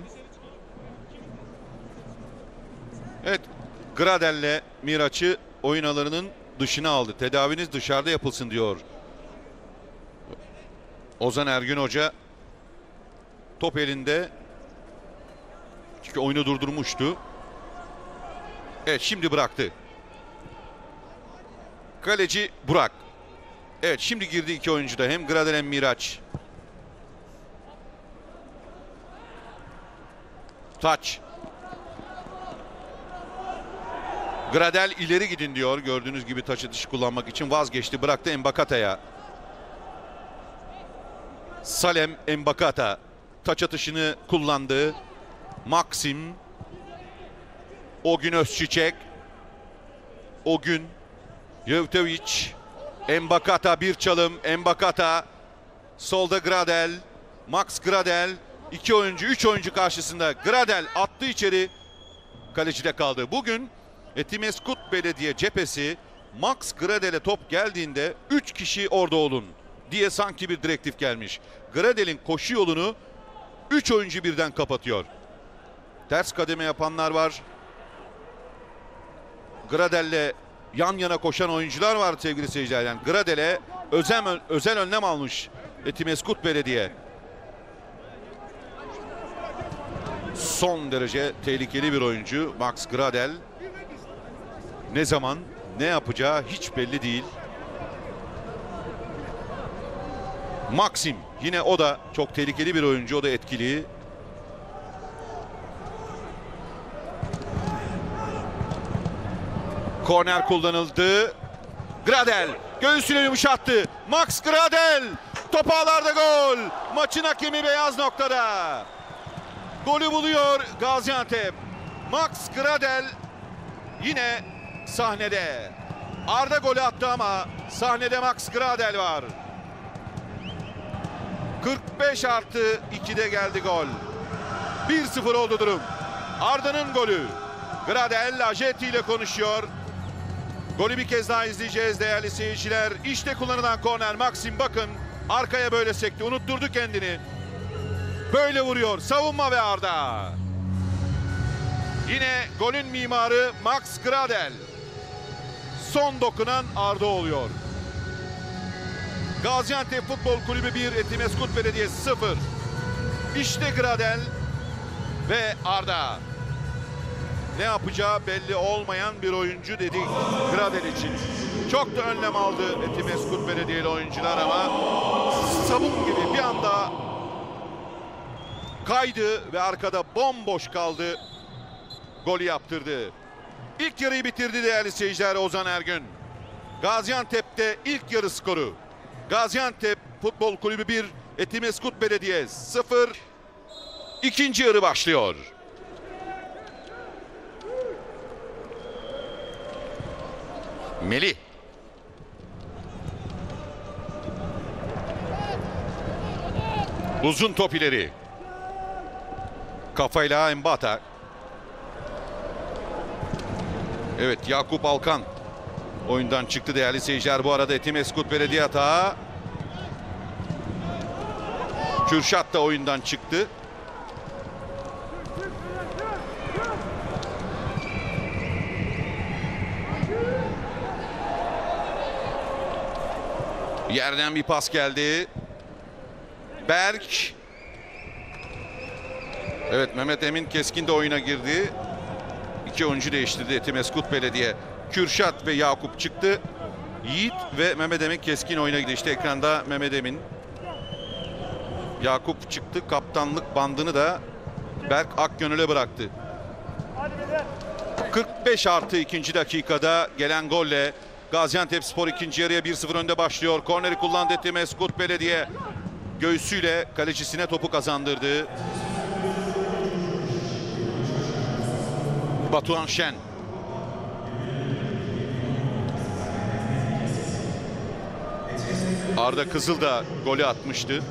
Evet, Gradel'le Miraç'ı oyun alanının dışına aldı. Tedaviniz dışarıda yapılsın diyor Ozan Ergün Hoca. Top elinde. Çünkü oyunu durdurmuştu. Evet, şimdi bıraktı. Kaleci Burak. Evet, şimdi girdi iki oyuncu da. Hem Gradel hem Miraç. Taç. Gradel ileri gidin diyor. Gördüğünüz gibi taçı dışı kullanmak için vazgeçti. Bıraktı M'Bakata'ya. Salem M'Bakata taç atışını kullandı. Maxim. Ogün Özçiçek. Ogün. Jevtović. M'Bakata bir çalım. M'Bakata. Solda Gradel. Max Gradel. İki oyuncu, üç oyuncu karşısında. Gradel attı içeri. Kalecide kaldı. Bugün Etimesgut Belediye cephesi Max Gradel'e top geldiğinde üç kişi orada olun diye sanki bir direktif gelmiş. Gradel'in koşu yolunu üç oyuncu birden kapatıyor. Ters kademe yapanlar var. Gradel'le yan yana koşan oyuncular var sevgili seyirciler. Yani Gradel'e özel, özel önlem almış Etimesgut Belediye. Son derece tehlikeli bir oyuncu Max Gradel. Ne zaman ne yapacağı hiç belli değil. Maxim, yine o da çok tehlikeli bir oyuncu, o da etkili. Korner kullanıldı. Gradel göğsüne yumuşattı. Max Gradel topağlarda gol. Maçın hakemi beyaz noktada. Golü buluyor Gaziantep. Max Gradel yine sahnede. Arda golü attı ama sahnede Max Gradel var. kırk beş artı ikide geldi gol. bir sıfır oldu durum. Arda'nın golü. Gradel Ajeti ile konuşuyor. Golü bir kez daha izleyeceğiz değerli seyirciler. İşte kullanılan korner. Maxim bakın arkaya böyle sekti. Unutturdu kendini. Böyle vuruyor. Savunma ve Arda. Yine golün mimarı Max Gradel. Son dokunan Arda oluyor. Gaziantep Futbol Kulübü bir, Etimesgut Belediyesi sıfır. İşte Gradel ve Arda. Ne yapacağı belli olmayan bir oyuncu dedik Gradel için. Çok da önlem aldı Etimesgut Belediyeli oyuncular ama sabun gibi bir anda kaydı ve arkada bomboş kaldı. Golü yaptırdı. İlk yarıyı bitirdi değerli seyirciler Ozan Ergün. Gaziantep'te ilk yarı skoru. Gaziantep Futbol Kulübü bir, Etimesgut Belediye sıfır. İkinci yarı başlıyor. Melih. Uzun top ileri. Kafayla M'Bakata. Evet, Yakup Alkan oyundan çıktı değerli seyirciler. Bu arada Etimesgut Belediye hata. Kürşat da oyundan çıktı. Yerden bir pas geldi. Berk. Evet, Mehmet Emin Keskin de oyuna girdi. İki oyuncu değiştirdi Etimesgut Belediye. Kürşat ve Yakup çıktı. Yiğit ve Mehmet Emin Keskin oyuna girdi. İşte ekranda Mehmet Emin. Yakup çıktı. Kaptanlık bandını da Berk Akgönül'e bıraktı. kırk beş artı ikinci dakikada gelen golle Gaziantepspor ikinci yarıya bir sıfır önde başlıyor. Korneri kullandı Etimesgut Belediye. Göğsüyle kalecisine topu kazandırdı. Batuhan Şen. Arda Kızıldağ golü atmıştı.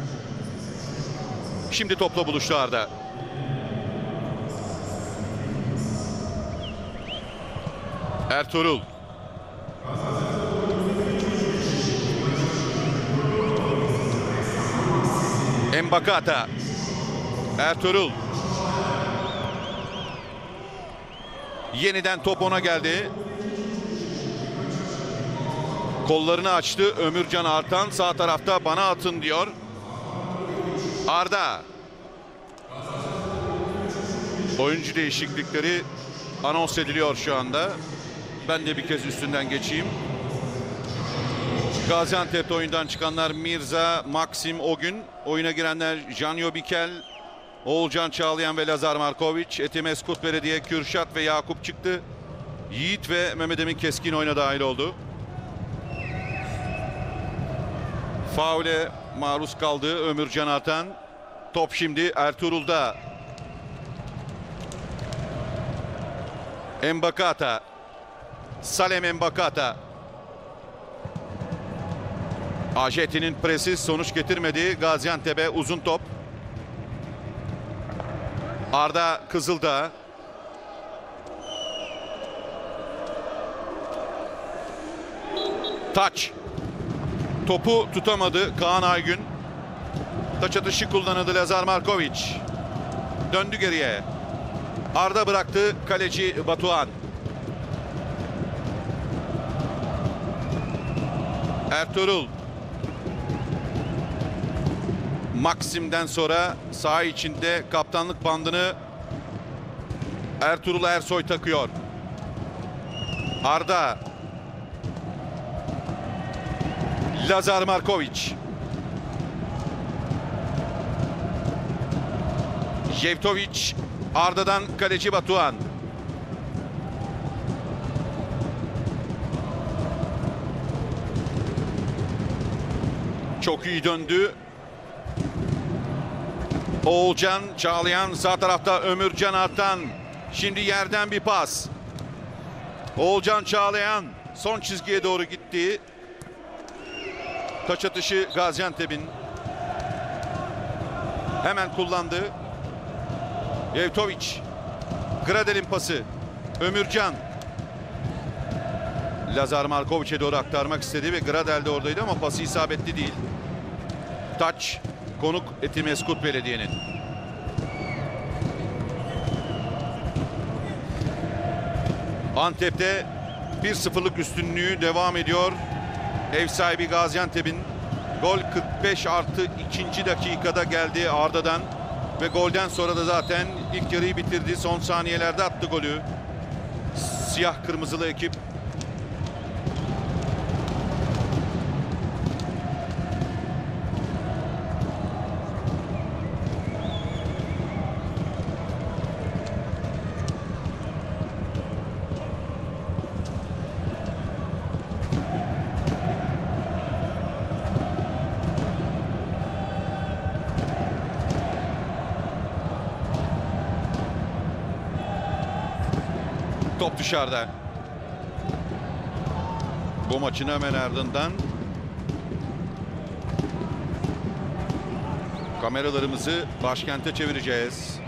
Şimdi topla buluştu Arda. Ertuğrul. M'Bakata. Ertuğrul. Yeniden top ona geldi. Kollarını açtı. Ömürcan Artan sağ tarafta, bana atın diyor. Arda. Oyuncu değişiklikleri anons ediliyor şu anda. Ben de bir kez üstünden geçeyim. Gaziantep'te oyundan çıkanlar Mirza, Maxim, Ogün. Oyuna girenler Canio Bikel, Oğulcan Çağlayan ve Lazar Marković. Etimesgut Belediye, Kürşat ve Yakup çıktı. Yiğit ve Mehmet Emin Keskin oyuna dahil oldu. Faule maruz kaldı Ömürcan Artan. Top şimdi Ertuğrul'da. M'Bakata. Salem M'Bakata. Ajeti'nin presi sonuç getirmedi. Gaziantep'e uzun top. Arda Kızıldağ. Taç. Topu tutamadı Kaan Aygün. Taç atışı kullanıldı. Lazar Marković döndü geriye. Arda bıraktı, kaleci Batuhan. Ertuğrul. Maxim'den sonra saha içinde kaptanlık bandını Ertuğrul Ersoy takıyor. Arda. Lazar Marković. Jevtović. Arda'dan kaleci Batuhan. Çok iyi döndü. Oğulcan Çağlayan, sağ tarafta Ömürcan Artan. Şimdi yerden bir pas. Oğulcan Çağlayan son çizgiye doğru gitti. Taç atışı Gaziantep'in. Hemen kullandı. Jevtović. Gradel'in pası. Ömürcan. Lazar Marković'e doğru aktarmak istedi ve Gradel de oradaydı ama pası isabetli değil. Taç. Konuk Etimesgut Belediye'nin. Antep'te bir sıfırlık üstünlüğü devam ediyor. Ev sahibi Gaziantep'in. Gol kırk beş artı ikinci dakikada geldi Arda'dan. Ve golden sonra da zaten ilk yarıyı bitirdi. Son saniyelerde attı golü. Siyah kırmızılı ekip. Top dışarıda. Bu maçın hemen ardından kameralarımızı başkente çevireceğiz.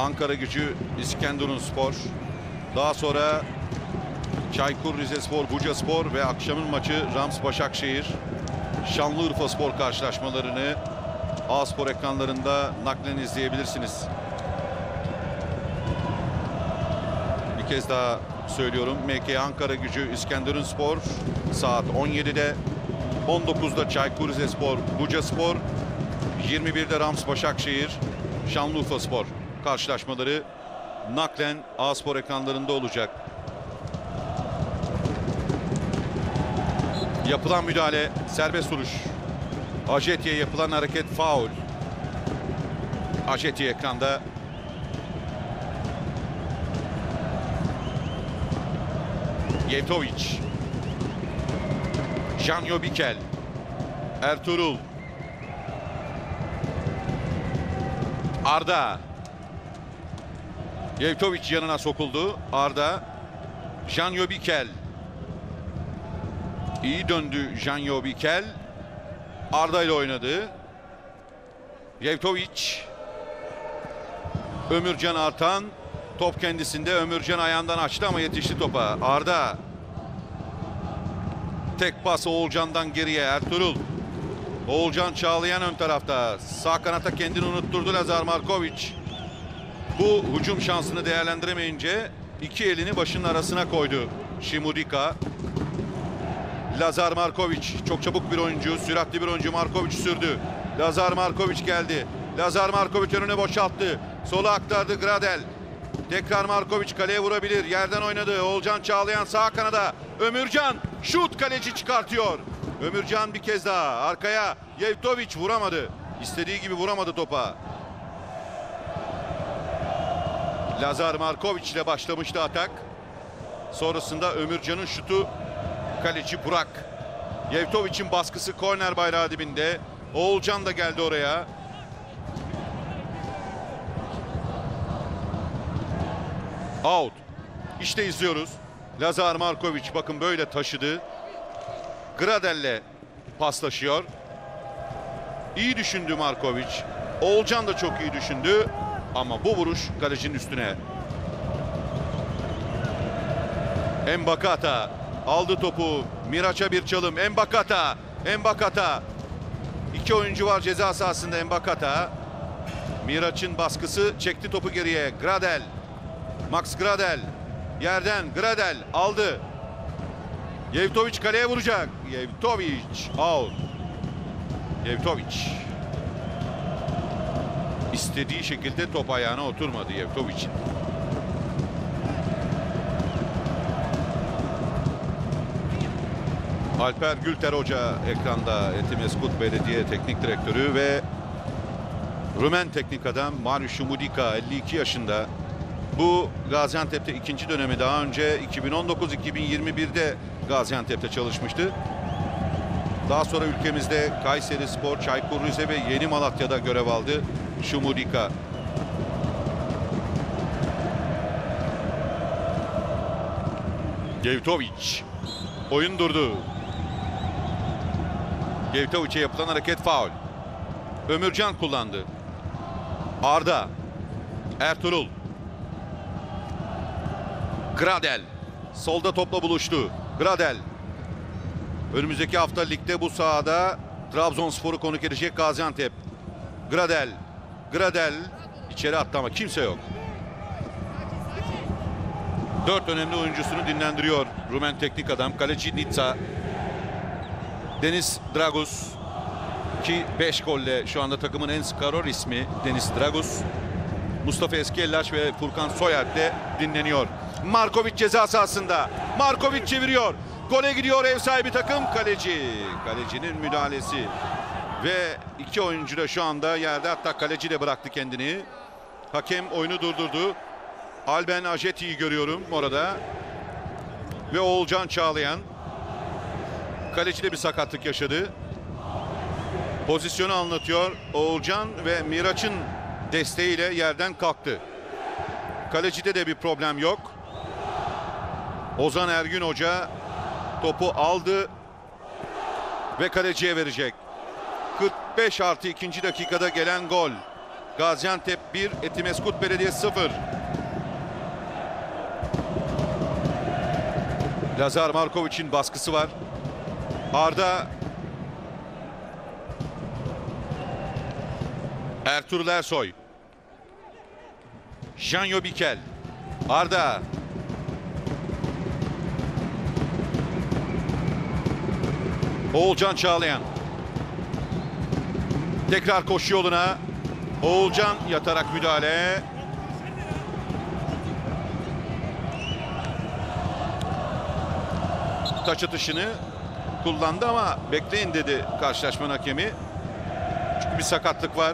Ankaragücü İskenderunspor, daha sonra Çaykur Rizespor, Bucaspor ve akşamın maçı Rams Başakşehir, Şanlıurfaspor karşılaşmalarını A-Spor ekranlarında naklen izleyebilirsiniz. Bir kez daha söylüyorum. M K Ankaragücü İskenderunspor saat on yedide, on dokuzda Çaykur Rizespor Bucaspor, yirmi birde Rams Başakşehir Şanlıurfaspor karşılaşmaları naklen A-Spor ekranlarında olacak. Yapılan müdahale serbest vuruş. Ajeti'ye yapılan hareket faul. Ajeti ekranda. Jevtović. Canio Bikel. Ertuğrul. Arda. Jevtović yanına sokuldu. Arda. Canio Bikel. İyi döndü Canio Bikel. Arda ile oynadı. Jevtović. Ömürcan Artan. Top kendisinde. Ömürcan ayağından açtı ama yetişti topa. Arda. Tek pas Oğulcan'dan geriye. Ertuğrul. Oğulcan Çağlayan ön tarafta. Sağ kanata kendini unutturdu Lazar Marković. Bu hücum şansını değerlendiremeyince iki elini başının arasına koydu. Şumudică. Lazar Marković çok çabuk bir oyuncu, süratli bir oyuncu. Marković sürdü. Lazar Marković geldi. Lazar Marković önüne boşalttı. Sola aktardı Gradel. Tekrar Marković kaleye vurabilir. Yerden oynadı. Oğulcan Çağlayan sağ kanada. Ömürcan şut, kaleci çıkartıyor. Ömürcan bir kez daha arkaya. Jevtović vuramadı. İstediği gibi vuramadı topa. Lazar Marković ile başlamıştı atak. Sonrasında Ömürcan'ın şutu, kaleci Burak. Jevtović'in baskısı korner bayrağı dibinde. Oğulcan da geldi oraya. Out. İşte izliyoruz. Lazar Marković bakın böyle taşıdı. Gradel'le paslaşıyor. İyi düşündü Marković. Oğulcan da çok iyi düşündü. Ama bu vuruş kalecinin üstüne. M'Bakata aldı topu. Miraç'a bir çalım. M'Bakata. M'Bakata. İki oyuncu var ceza sahasında. M'Bakata. Miraç'ın baskısı çekti topu geriye. Gradel. Max Gradel. Yerden Gradel aldı. Jevtović kaleye vuracak. Jevtović out. Jevtović. İstediği şekilde top ayağına oturmadı Jevtović'in. Alper Gülter hoca ekranda, Etimesgut Belediye Teknik Direktörü ve Rumen teknik adam Marius Șumudică elli iki yaşında. Bu Gaziantep'te ikinci dönemi, daha önce iki bin on dokuz iki bin yirmi bir'de Gaziantep'te çalışmıştı. Daha sonra ülkemizde Kayseri Spor, Çaykur Rize ve Yeni Malatya'da görev aldı Şumudică. Jevtović. Oyun durdu. Jevtović'e yapılan hareket faul. Ömürcan kullandı. Arda. Ertuğrul. Gradel. Solda topla buluştu. Gradel. Önümüzdeki hafta ligde bu sahada Trabzonspor'u konuk edecek Gaziantep. Gradel. Gradel içeri attı ama kimse yok. Dört önemli oyuncusunu dinlendiriyor Rumen teknik adam. Kaleci Nitsa. Deniz Drăguș ki beş golle şu anda takımın en skoror ismi Deniz Drăguș. Mustafa Eskellaş ve Furkan Soyer de dinleniyor. Marković ceza sahasında. Marković çeviriyor. Gole gidiyor ev sahibi takım. Kaleci. Kalecinin müdahalesi. Ve iki oyuncu da şu anda yerde. Hatta kaleci de bıraktı kendini. Hakem oyunu durdurdu. Albian Ajeti'yi görüyorum orada. Ve Oğulcan Çağlayan. Kaleci de bir sakatlık yaşadı. Pozisyonu anlatıyor. Oğulcan ve Miraç'ın desteğiyle yerden kalktı. Kalecide de bir problem yok. Ozan Ergün hoca topu aldı ve kaleciye verecek. kırk beş artı ikinci dakikada gelen gol. Gaziantep bir, Etimesgut Belediye sıfır. Lazar Marković'in baskısı var. Arda. Ertuğrul Ersoy. Canio Bikel. Arda. Oğulcan Çağlayan. Tekrar koşu yoluna. Oğulcan yatarak müdahale. Taç atışını kullandı ama bekleyin dedi karşılaşmanın hakemi. Çünkü bir sakatlık var.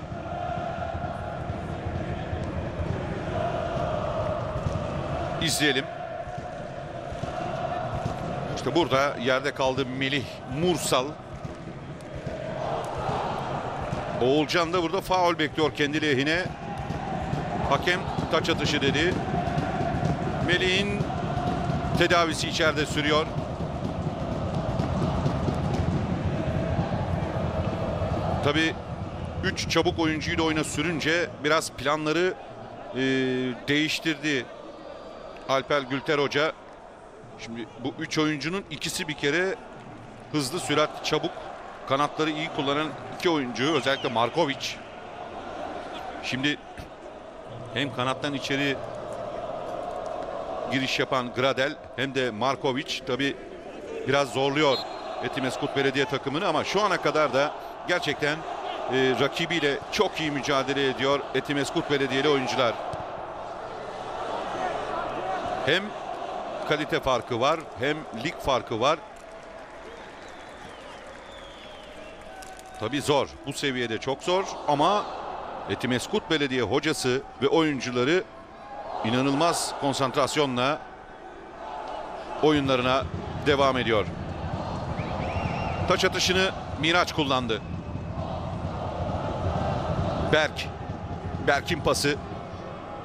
İzleyelim. İşte burada yerde kaldı Melih Mursal. Oğulcan da burada faul bekliyor kendi lehine. Hakem taç atışı dedi. Melih'in tedavisi içeride sürüyor. Tabii üç çabuk oyuncuyu da oyuna sürünce biraz planları e, değiştirdi Alper Gülter Hoca. Şimdi bu üç oyuncunun ikisi bir kere hızlı, sürat, çabuk, kanatları iyi kullanan iki oyuncu. Özellikle Marković. Şimdi hem kanattan içeri giriş yapan Gradel hem de Marković tabii biraz zorluyor Etimesgut Belediye takımını, ama şu ana kadar da gerçekten e, rakibiyle çok iyi mücadele ediyor Etimesgut Belediyeli oyuncular. Hem kalite farkı var, hem lig farkı var. Tabii zor. Bu seviyede çok zor ama Etimesgut Belediye hocası ve oyuncuları inanılmaz konsantrasyonla oyunlarına devam ediyor. Taç atışını Miraç kullandı. Berk. Berk'in pası.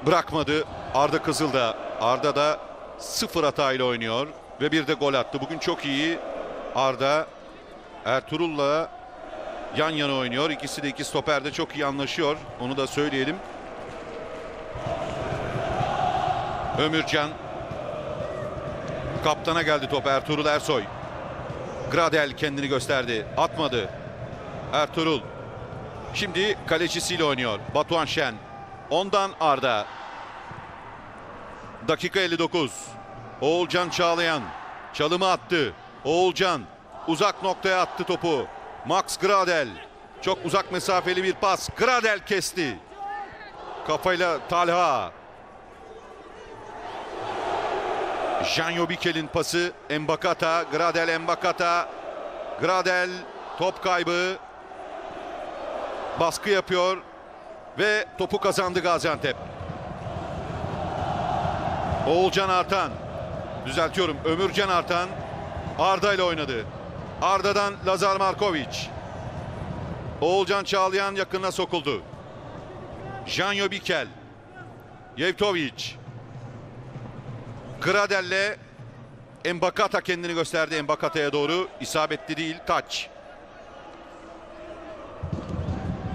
Bırakmadı Arda Kızıldağ. Arda da sıfır hatayla oynuyor ve bir de gol attı. Bugün çok iyi Arda. Ertuğrul'la yan yana oynuyor. İkisi de iki stoperde çok iyi anlaşıyor. Onu da söyleyelim. Ömürcan. Kaptana geldi top, Ertuğrul Ersoy. Gradel kendini gösterdi. Atmadı. Ertuğrul. Şimdi kalecisiyle oynuyor. Batuhan Şen. Ondan Arda. Dakika elli dokuz. Oğulcan Çağlayan. Çalımı attı. Oğulcan uzak noktaya attı topu. Max Gradel. Çok uzak mesafeli bir pas. Gradel kesti. Kafayla Talha. Canio Bikel'in pası. M'Bakata. Gradel M'Bakata. Gradel top kaybı. Baskı yapıyor. Ve topu kazandı Gaziantep. Oğulcan Artan. Düzeltiyorum. Ömürcan Artan. Arda ile oynadı. Arda'dan Lazar Marković. Oğulcan Çağlayan yakınına sokuldu. Canio Bikel. Jevtović. Gradel'le M'Bakata kendini gösterdi. M'Bakata'ya doğru isabetli değil. Taç.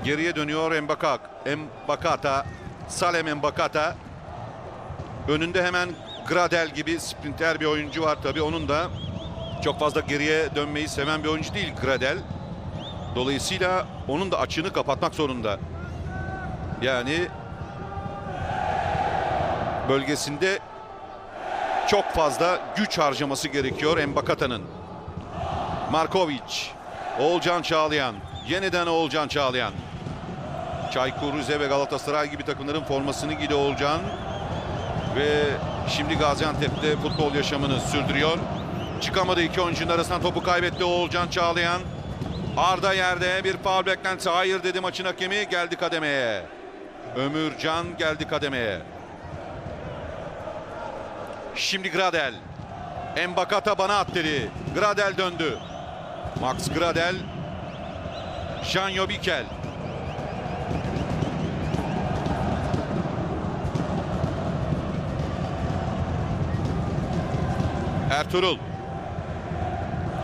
Geriye dönüyor M'Bakata. M'Bakata. Salem M'Bakata. Önünde hemen Gradel gibi sprinter bir oyuncu var tabii. Onun da çok fazla geriye dönmeyi seven bir oyuncu değil Gradel. Dolayısıyla onun da açığını kapatmak zorunda. Yani bölgesinde çok fazla güç harcaması gerekiyor M'Bakata'nın. Marković. Oğulcan Çağlayan. Yeniden Oğulcan Çağlayan. Çaykur Rize ve Galatasaray gibi takımların formasını giydi Oğulcan. Ve şimdi Gaziantep'te futbol yaşamını sürdürüyor. Çıkamadı, iki oyuncunun arasından topu kaybetti Oğulcan Çağlayan. Arda yerde, bir faul beklentisi. Hayır dedi maçın hakemi, geldi kademeye. Ömürcan geldi kademeye. Şimdi Gradel. M'Bakata bana at dedi. Gradel döndü. Max Gradel. Canio Bikel. Ertuğrul.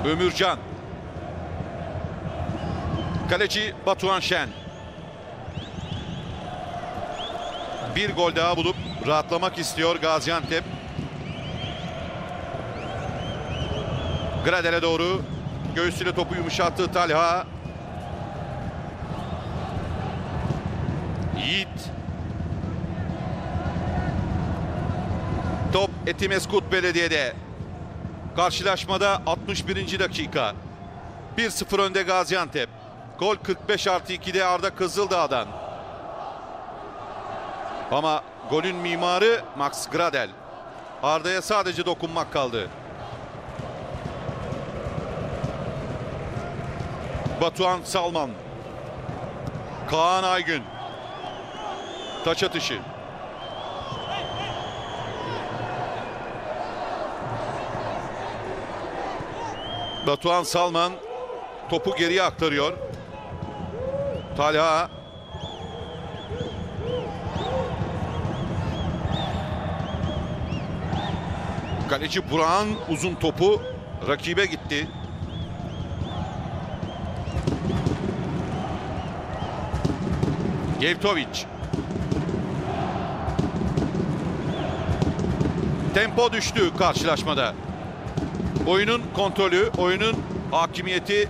Ömürcan. Kaleci Batuhan Şen. Bir gol daha bulup rahatlamak istiyor Gaziantep. Gradel'e doğru göğsüyle topu yumuşattı Talha. Yiğit. Top Etimesgut Belediye'de. Karşılaşmada altmış birinci dakika. bir sıfır önde Gaziantep. Gol kırk beş artı iki'de Arda Kızıldağ'dan. Ama golün mimarı Max Gradel. Arda'ya sadece dokunmak kaldı. Batuhan Salman. Kaan Aygün. Taç atışı. Batuhan Salman topu geriye aktarıyor. Talha. Kaleci Burak'ın uzun topu rakibe gitti. Jevtović. Tempo düştü karşılaşmada. Oyunun kontrolü, oyunun hakimiyeti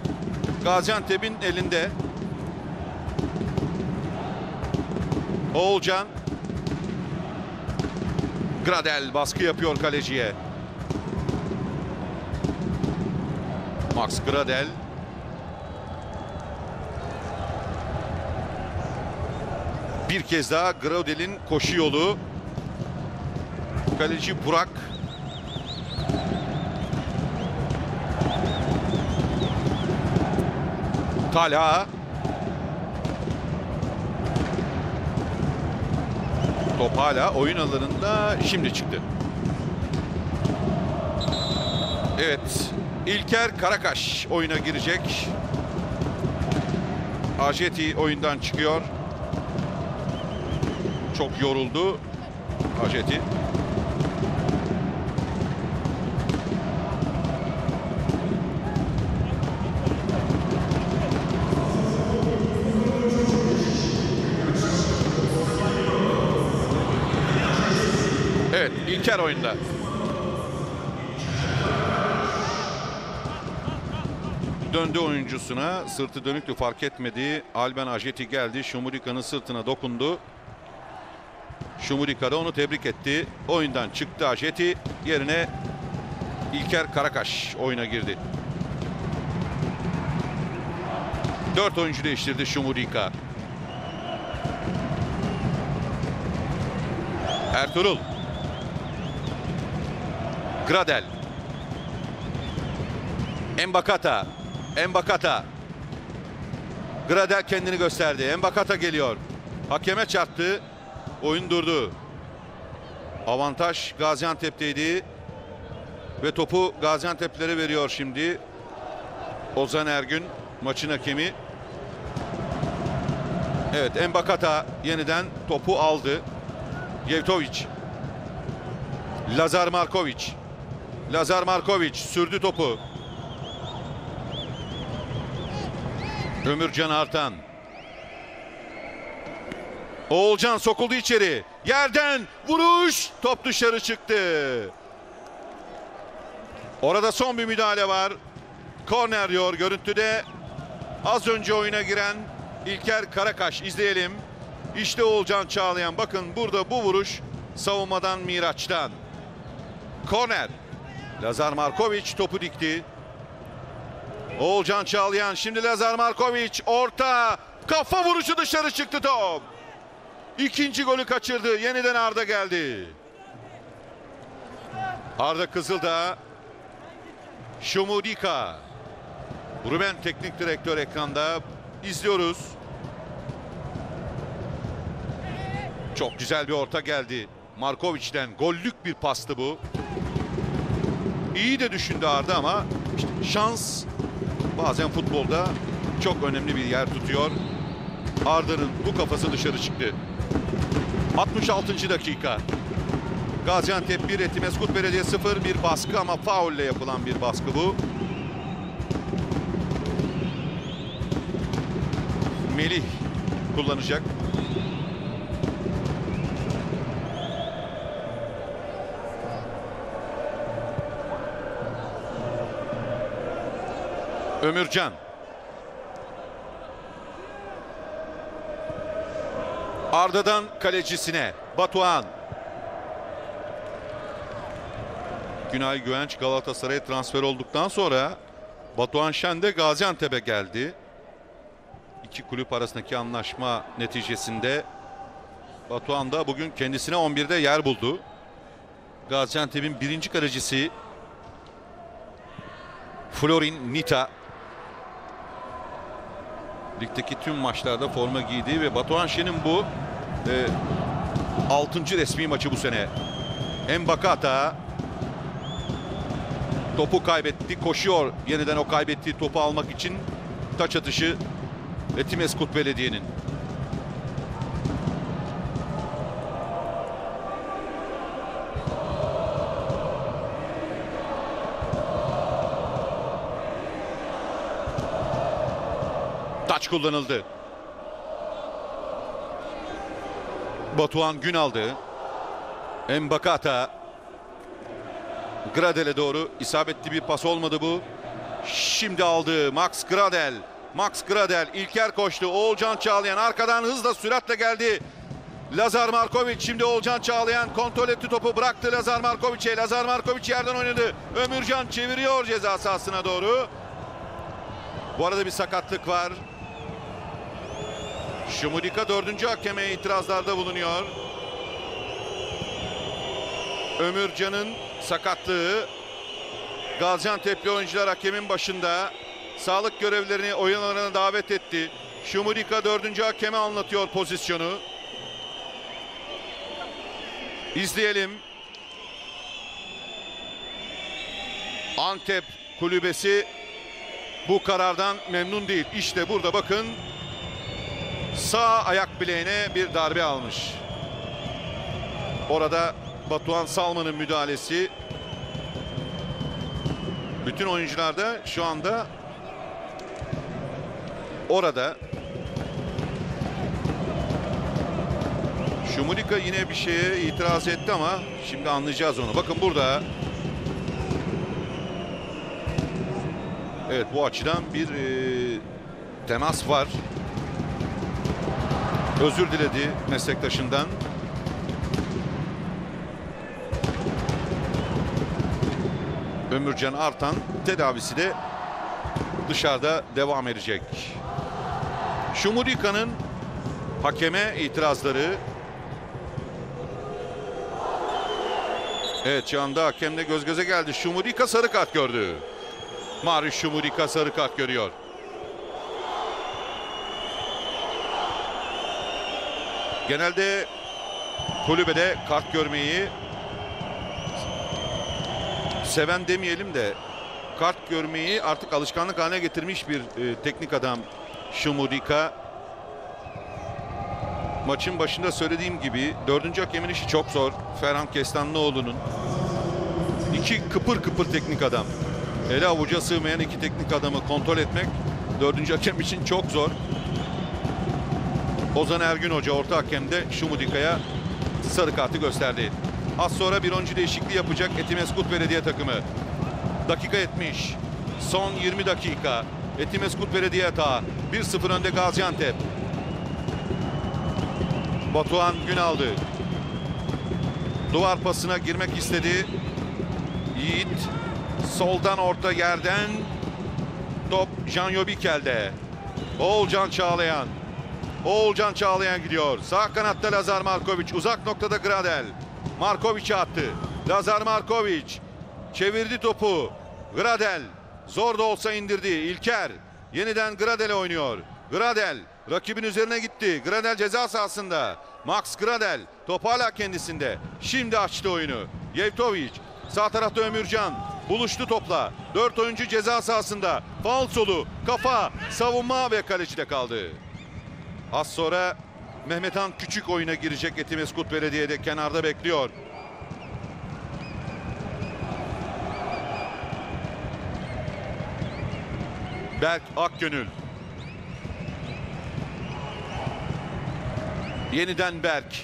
Gaziantep'in elinde. Oğulcan. Gradel baskı yapıyor kaleciye. Max Gradel. Bir kez daha Gradel'in koşu yolu. Kaleci Burak. Talha. Top hala oyun alanında, şimdi çıktı. Evet. İlker Karakaş oyuna girecek. Ajeti oyundan çıkıyor. Çok yoruldu Ajeti. Evet, İlker oyunda. Döndü oyuncusuna, sırtı dönüktü, fark etmedi. Albian Ajeti geldi, Şumudika'nın sırtına dokundu. Şumudică da onu tebrik etti. Oyundan çıktı Ajeti, yerine İlker Karakaş oyuna girdi. Dört oyuncu değiştirdi Şumudică. Ertuğrul. Gradel. M'Bakata. M'Bakata. Gradel kendini gösterdi. M'Bakata geliyor. Hakeme çarptı. Oyun durdu. Avantaj Gaziantep'teydi. Ve topu Gaziantep'lere veriyor şimdi. Ozan Ergün maçın hakemi. Evet, M'Bakata yeniden topu aldı. Jevtović. Lazar Marković. Lazar Marković sürdü topu. Ömürcan Artan. Oğulcan sokuldu içeri. Yerden vuruş. Top dışarı çıktı. Orada son bir müdahale var. Korner diyor görüntüde. Az önce oyuna giren İlker Karakaş, izleyelim. İşte Oğulcan Çağlayan. Bakın burada bu vuruş savunmadan Miraç'tan. Korner. Lazar Marković topu dikti. Oğulcan Çağlayan. Şimdi Lazar Marković orta. Kafa vuruşu, dışarı çıktı top. İkinci golü kaçırdı. Yeniden Arda geldi. Arda Kızıldağ. Şumudică. Ruben teknik direktör ekranda. İzliyoruz. Çok güzel bir orta geldi Markoviç'ten. Gollük bir pastı bu. İyi de düşündü Arda ama işte şans bazen futbolda çok önemli bir yer tutuyor. Arda'nın bu kafası dışarı çıktı. altmış altıncı dakika. Gaziantep bir, Etimesgut Belediye sıfır. Bir baskı ama faulle yapılan bir baskı bu. Melih kullanacak. Ömürcan. Arda'dan kalecisine. Batuhan. Günay Güvenç Galatasaray'a transfer olduktan sonra Batuhan Şen de Gaziantep'e geldi. İki kulüp arasındaki anlaşma neticesinde Batuhan da bugün kendisine on birde yer buldu. Gaziantep'in birinci kalecisi Florin Nita. Ligdeki tüm maçlarda forma giydiği ve Batuhan Şen'in bu e, altıncı resmi maçı bu sene. M'Bakata topu kaybetti, koşuyor yeniden o kaybettiği topu almak için. Taç atışı Etimesgut Belediye'nin. Kullanıldı. Batuhan Gün aldı. M'Bakata. Gradel'e doğru isabetli bir pas olmadı bu. Şimdi aldı Max Gradel. Max Gradel. İlker koştu. Oğulcan Çağlayan arkadan hızla süratle geldi. Lazar Marković, şimdi Oğulcan Çağlayan kontrol etti topu, bıraktı Lazar Marković'e. Lazar Marković yerden oynadı. Ömürcan çeviriyor ceza sahasına doğru. Bu arada bir sakatlık var. Şumudică dördüncü hakeme itirazlarda bulunuyor. Ömürcan'ın sakatlığı. Gaziantep'li oyuncular hakemin başında. Sağlık görevlilerini oyun alanına davet etti. Şumudică dördüncü hakeme anlatıyor pozisyonu. İzleyelim. Antep kulübesi bu karardan memnun değil. İşte burada bakın, sağ ayak bileğine bir darbe almış. Orada Batuhan Salman'ın müdahalesi. Bütün oyuncular da şu anda orada. Şumudică yine bir şeye itiraz etti ama şimdi anlayacağız onu. Bakın burada. Evet, bu açıdan bir e, temas var. Özür diledi meslektaşından. Ömürcan Artan tedavisi de dışarıda devam edecek. Şumudika'nın hakeme itirazları. Evet, şu anda hakemle göz göze geldi. Şumudică sarı kart gördü. Marius Şumudică sarı kart görüyor. Genelde kulübede kart görmeyi seven demeyelim de kart görmeyi artık alışkanlık haline getirmiş bir e, teknik adam Şumudică. Maçın başında söylediğim gibi dördüncü hakemin işi çok zor. Ferhan Kestanlıoğlu'nun iki kıpır kıpır teknik adam. Ele avuca sığmayan iki teknik adamı kontrol etmek dördüncü hakem için çok zor. Ozan Ergün Hoca orta hakemde Şumudika'ya sarı kartı gösterdi. Az sonra bir oyuncu değişikliği yapacak Etimesgut Belediye takımı. Dakika yetmiş. Son yirmi dakika. Etimesgut Belediye hata. bir sıfır önde Gaziantep. Batuhan Gün aldı. Duvar pasına girmek istedi. Yiğit soldan orta yerden. Top Canio Bikel'de. Oğulcan Çağlayan. Oğulcan Çağlayan gidiyor. Sağ kanatta Lazar Marković. Uzak noktada Gradel. Markovic'e attı. Lazar Marković çevirdi topu. Gradel zor da olsa indirdi. İlker yeniden Gradel'e oynuyor. Gradel rakibin üzerine gitti. Gradel ceza sahasında. Max Gradel top hala kendisinde. Şimdi açtı oyunu. Jevtović sağ tarafta, Ömürcan buluştu topla. Dört oyuncu ceza sahasında. Faul solu, kafa, savunma ve kalecide kaldı. Az sonra Mehmet Han Küçük oyuna girecek. Etimesgut Belediye'de kenarda bekliyor. Berk Akgönül. Yeniden Berk.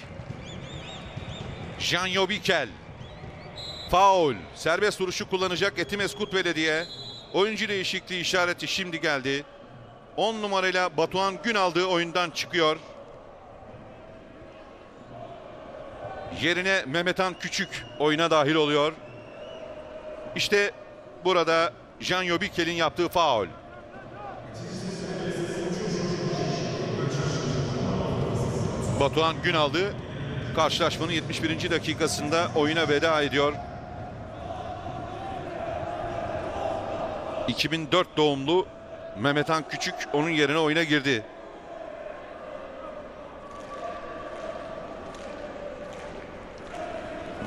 Canio Bikel. Faul. Serbest vuruşu kullanacak Etimesgut Belediye. Oyuncu değişikliği işareti şimdi geldi. on numarayla Batuhan Gün aldığı oyundan çıkıyor. Yerine Mehmet Han Küçük oyuna dahil oluyor. İşte burada Canio Bikel'in yaptığı faul. Batuhan Gün aldı. Karşılaşmanın yetmiş birinci dakikasında oyuna veda ediyor. iki bin dört doğumlu Mehmet Han Küçük onun yerine oyuna girdi.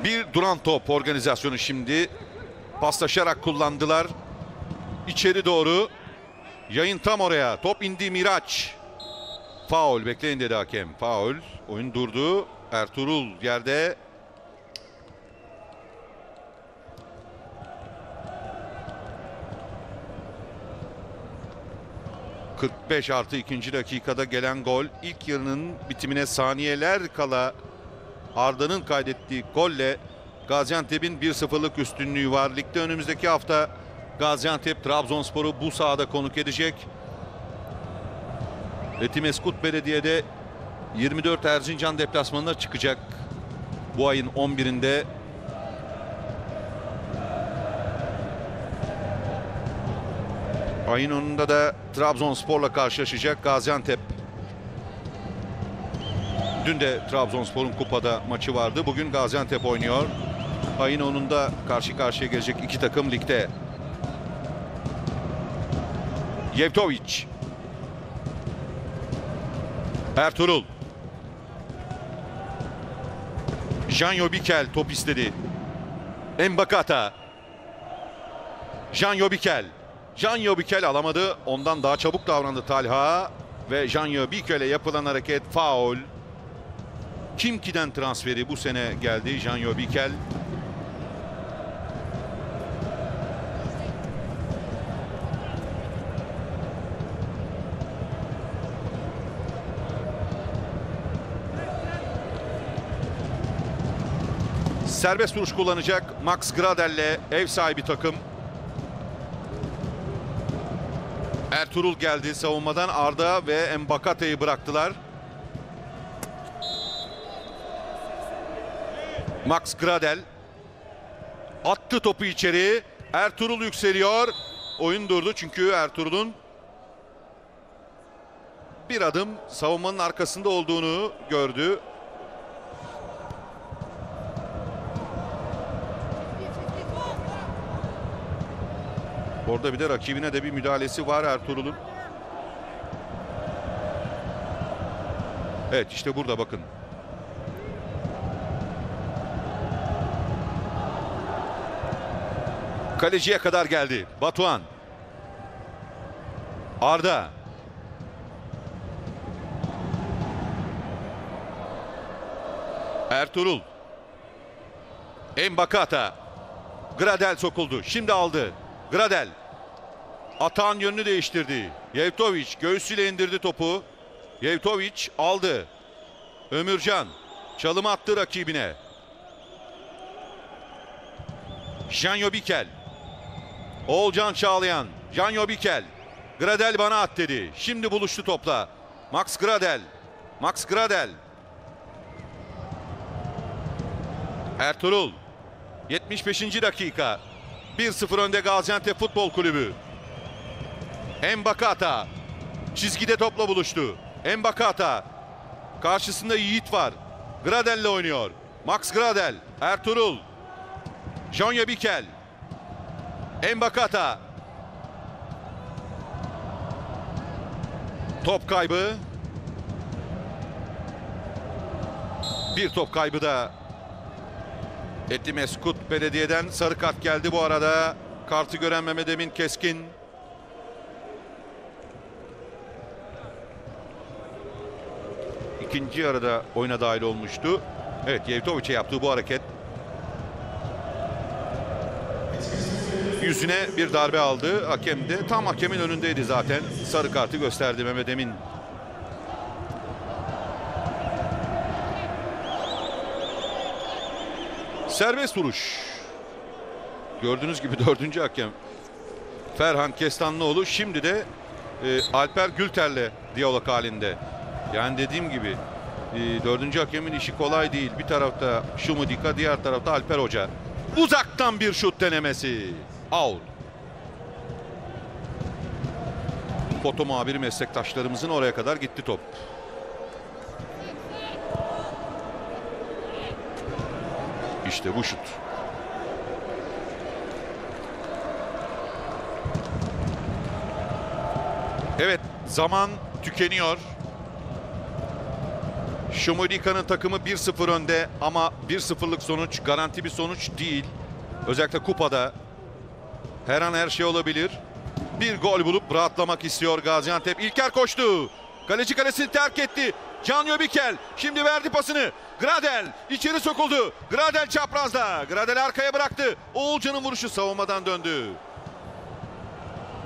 Bir duran top organizasyonu şimdi. Paslaşarak kullandılar. İçeri doğru. Yayın tam oraya. Top indi Miraç. Faul. Bekleyin dedi hakem. Faul. Oyun durdu. Ertuğrul yerde. kırk beş artı ikinci dakikada gelen gol. İlk yarının bitimine saniyeler kala Arda'nın kaydettiği golle Gaziantep'in bir sıfırlık üstünlüğü var. Ligde önümüzdeki hafta Gaziantep Trabzonspor'u bu sahada konuk edecek. Etimesgut Belediye'de yirmi dört Erzincan deplasmanına çıkacak. Bu ayın on birinde. Ayın onunda da Trabzonspor'la karşılaşacak Gaziantep. Dün de Trabzonspor'un kupada maçı vardı. Bugün Gaziantep oynuyor. Ayın onunda karşı karşıya gelecek iki takım ligde. Jevtović. Ertuğrul. Canio Bikel top istedi. M'Bakata. Canio Bikel. Canio Bikel alamadı. Ondan daha çabuk davrandı Talha. Ve Canio Bikel'e yapılan hareket faul. Kimki'den transferi bu sene geldi Canio Bikel. Serbest vuruş kullanacak Max Gradel'le ev sahibi takım. Ertuğrul geldi savunmadan, Arda ve M'Bakata'yı bıraktılar. Max Gradel attı topu içeri. Ertuğrul yükseliyor. Oyun durdu çünkü Ertuğrul'un bir adım savunmanın arkasında olduğunu gördü. Orada bir de rakibine de bir müdahalesi var Ertuğrul'un. Evet işte burada bakın. Kaleciye kadar geldi. Batuhan. Arda. Ertuğrul. M'Bakata. Gradel sokuldu. Şimdi aldı. Gradel. Atağın yönünü değiştirdi. Jevtović göğsüyle indirdi topu. Jevtović aldı. Ömürcan. Çalım attı rakibine. Canio Bikel. Oğulcan Çağlayan. Canio Bikel. Gradel bana at dedi. Şimdi buluştu topla. Max Gradel. Max Gradel. Ertuğrul. yetmiş beşinci dakika. bir sıfır önde Gaziantep Futbol Kulübü. M'Bakata. Çizgide topla buluştu. M'Bakata. Karşısında Yiğit var. Gradel'le oynuyor. Max Gradel. Ertuğrul. Canio Bikel. M'Bakata. Top kaybı. Bir top kaybı da Etimesgut Belediye'den. Sarı kart geldi bu arada. Kartı gören Mehmet Emin Keskin. İkinci yarıda oyuna dahil olmuştu. Evet, Jevtović'e yaptığı bu hareket. Yüzüne bir darbe aldı. Hakem de tam hakemin önündeydi zaten. Sarı kartı gösterdi Mehmet Emin. Serbest vuruş. Gördüğünüz gibi dördüncü hakem Ferhan Kestanlıoğlu. Şimdi de e, Alper Gülter'le diyalog halinde. Yani dediğim gibi e, dördüncü hakemin işi kolay değil. Bir tarafta Şumudika, diğer tarafta Alper Hoca. Uzaktan bir şut denemesi. Out. Foto muhabiri meslektaşlarımızın oraya kadar gitti top. İşte bu şut. Evet, zaman tükeniyor. Şumudika'nın takımı bir sıfır önde ama bir sıfırlık sonuç garanti bir sonuç değil. Özellikle kupada her an her şey olabilir. Bir gol bulup rahatlamak istiyor Gaziantep. İlker koştu. Kaleci kalesini terk etti. Canio Bikel şimdi verdi pasını. Gradel içeri sokuldu. Gradel çaprazda. Gradel arkaya bıraktı. Oğulcan'ın vuruşu savunmadan döndü.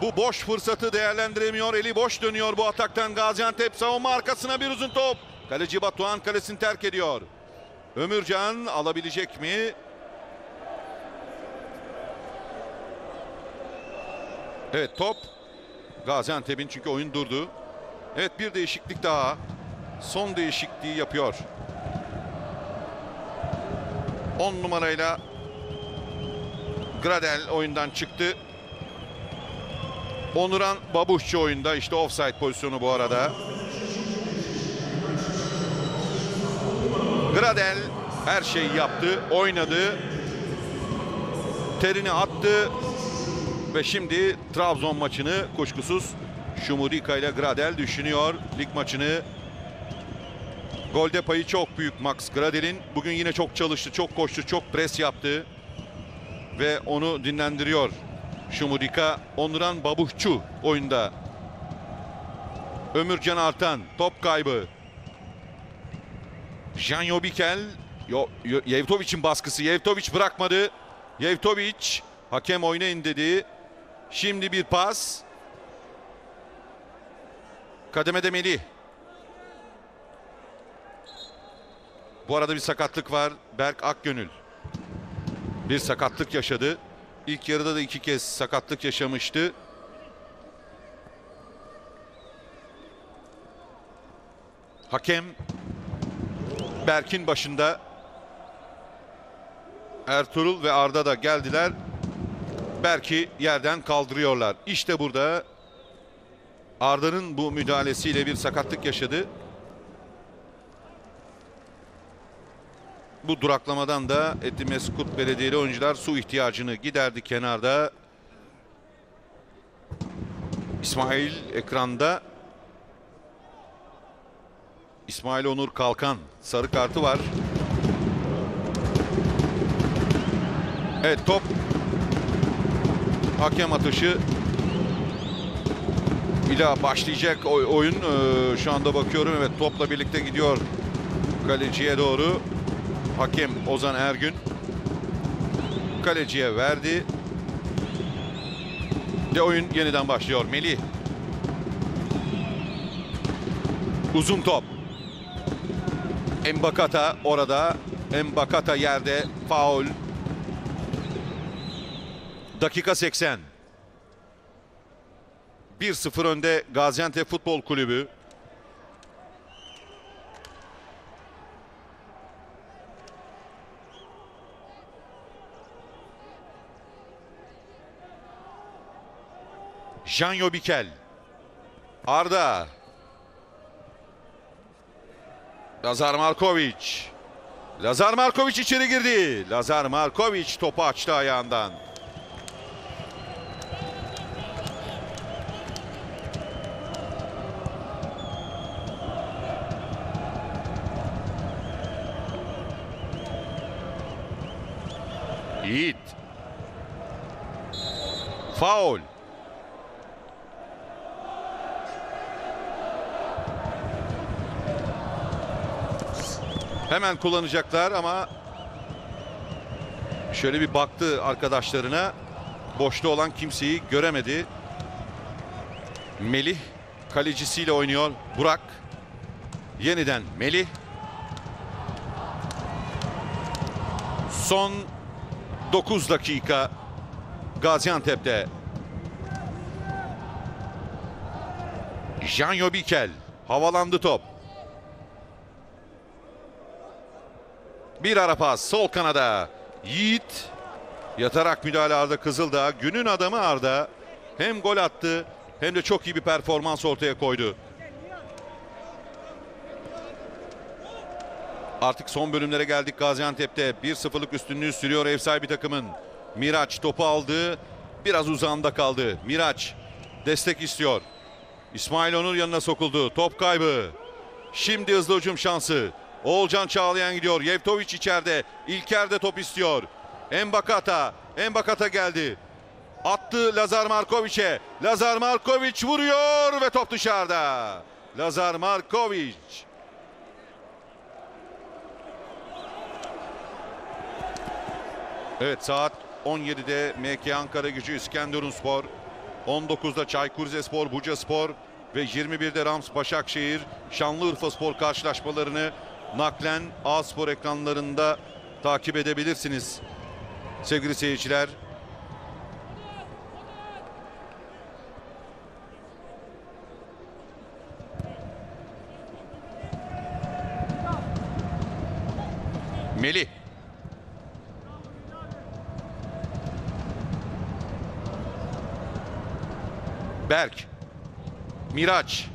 Bu boş fırsatı değerlendiremiyor. Eli boş dönüyor bu ataktan Gaziantep. Savunma arkasına bir uzun top. Kaleci Batuhan kalesini terk ediyor. Ömürcan alabilecek mi? Evet, top Gaziantep'in, çünkü oyun durdu. Evet, bir değişiklik daha. Son değişikliği yapıyor. on numarayla Gradel oyundan çıktı. Onuran Babuşçu oyunda. İşte offside pozisyonu bu arada. Gradel her şeyi yaptı, oynadı, terini attı ve şimdi Trabzon maçını kuşkusuz Şumudică ile Gradel düşünüyor. Lig maçını, golde payı çok büyük Max Gradel'in. Bugün yine çok çalıştı, çok koştu, çok pres yaptı ve onu dinlendiriyor Şumudică. Onuran Babuşçu oyunda. Ömürcan Artan, top kaybı. Canio Bikel, Jevtović'in baskısı. Jevtović bırakmadı. Jevtović, hakem oynayın dedi. Şimdi bir pas. Kademede Melih. Bu arada bir sakatlık var. Berk Akgönül bir sakatlık yaşadı. İlk yarıda da iki kez sakatlık yaşamıştı. Hakem Berk'in başında. Ertuğrul ve Arda da geldiler. Berk'i yerden kaldırıyorlar. İşte burada Arda'nın bu müdahalesiyle bir sakatlık yaşadı. Bu duraklamadan da Etimesgut Belediyeli oyuncular su ihtiyacını giderdi kenarda. İsmail ekranda. İsmail Onur Kalkan, sarı kartı var. Evet, top hakem atışı ile başlayacak oyun. Ee, şu anda bakıyorum, evet, topla birlikte gidiyor kaleciye doğru. Hakem Ozan Ergün kaleciye verdi. De oyun yeniden başlıyor. Melih. Uzun top. M'Bakata orada. M'Bakata yerde. Faul. Dakika seksen. bir sıfır önde Gaziantep Futbol Kulübü. Canio Bikel. Arda. Lazar Marković. Lazar Marković içeri girdi. Lazar Marković topu açtı ayağından. Yiğit. Faul. Hemen kullanacaklar ama şöyle bir baktı arkadaşlarına. Boşta olan kimseyi göremedi. Melih kalecisiyle oynuyor. Burak. Yeniden Melih. Son dokuz dakika Gaziantep'te. Canio Bikel, havalandı top. Bir ara pas, sol kanada. Yiğit, yatarak müdahale Arda Kızıldağ. Günün adamı Arda. Hem gol attı hem de çok iyi bir performans ortaya koydu. Artık son bölümlere geldik Gaziantep'te. bir sıfırlık üstünlüğü sürüyor ev sahibi takımın. Miraç topu aldı. Biraz uzağında kaldı. Miraç destek istiyor. İsmail Onur yanına sokuldu. Top kaybı. Şimdi hızlı hücum şansı. Oğulcan Çağlayan gidiyor. Jevtović içeride. İlker de top istiyor. M'Bakata. M'Bakata geldi. Attı Lazar Marković'e. Lazar Marković vuruyor ve top dışarıda. Lazar Marković. Evet, saat on yedide M K Ankara Gücü İskenderunspor, on dokuzda Çaykur Rizespor Bucaspor ve yirmi birde Rams Başakşehir Şanlıurfaspor karşılaşmalarını naklen A-Spor ekranlarında takip edebilirsiniz sevgili seyirciler. Melih. Berk. Miraç.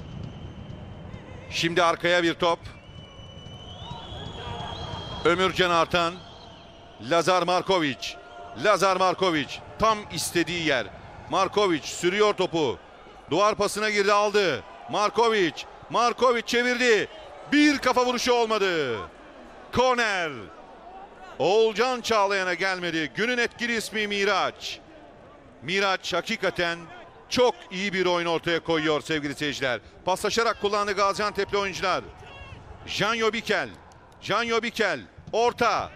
Şimdi arkaya bir top. Ömürcan Artan. Lazar Marković. Lazar Marković. Tam istediği yer. Marković sürüyor topu. Duvar pasına girdi, aldı. Marković. Marković çevirdi. Bir kafa vuruşu olmadı. Korner. Oğulcan Çağlayan'a gelmedi. Günün etkili ismi Miraç. Miraç hakikaten çok iyi bir oyun ortaya koyuyor sevgili seyirciler. Paslaşarak kullandı Gaziantep'li oyuncular. Canio Bikel. Canio Bikel. Orta.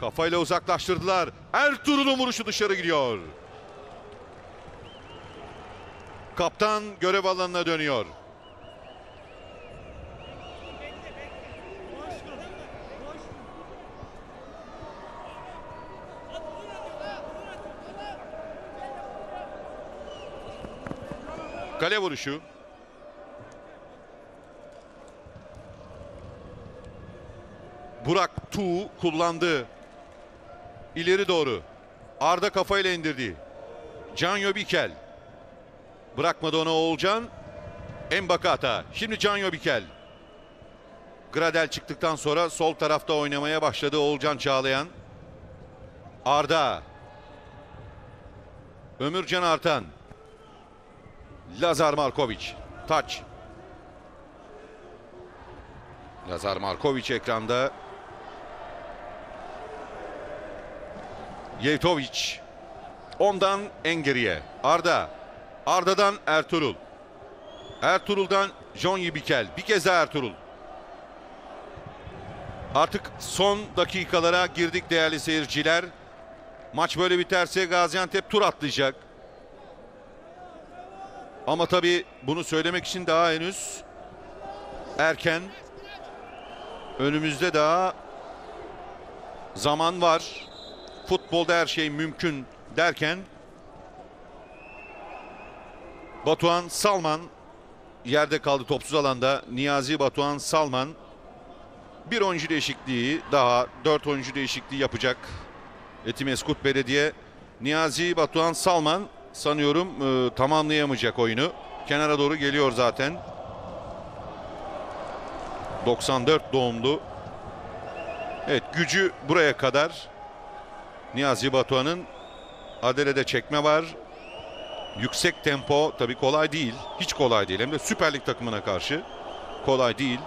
Kafayla uzaklaştırdılar. Ertuğrul'un vuruşu dışarı gidiyor. Kaptan görev alanına dönüyor. Kale vuruşu. Burak Tuğ kullandı. İleri doğru. Arda kafayla indirdi. Canio Bikel. Bırakmadı ona Oğulcan. M'Bakata. Şimdi Canio Bikel. Gradel çıktıktan sonra sol tarafta oynamaya başladı Oğulcan Çağlayan. Arda. Ömürcan Artan. Lazar Marković. Taç. Lazar Marković ekranda. Jevtović. Ondan Engeri'ye. Arda. Arda'dan Ertuğrul. Ertuğrul'dan Jonyi Bikel. Bir kez daha Ertuğrul. Artık son dakikalara girdik değerli seyirciler. Maç böyle biterse Gaziantep tur atlayacak. Ama tabii bunu söylemek için daha henüz erken. Önümüzde daha zaman var. Futbolda her şey mümkün derken Batuhan Salman yerde kaldı topsuz alanda. Niyazi Batuhan Salman bir oyuncu değişikliği daha, dört oyuncu değişikliği yapacak Etimesgut Belediye. Niyazi Batuhan Salman sanıyorum e, tamamlayamayacak oyunu. Kenara doğru geliyor zaten. doksan dört doğumlu. Evet, gücü buraya kadar. Niyazi Batuhan'ın adelede çekme var. Yüksek tempo tabii kolay değil. Hiç kolay değil. Hem de Süper Lig takımına karşı kolay değil.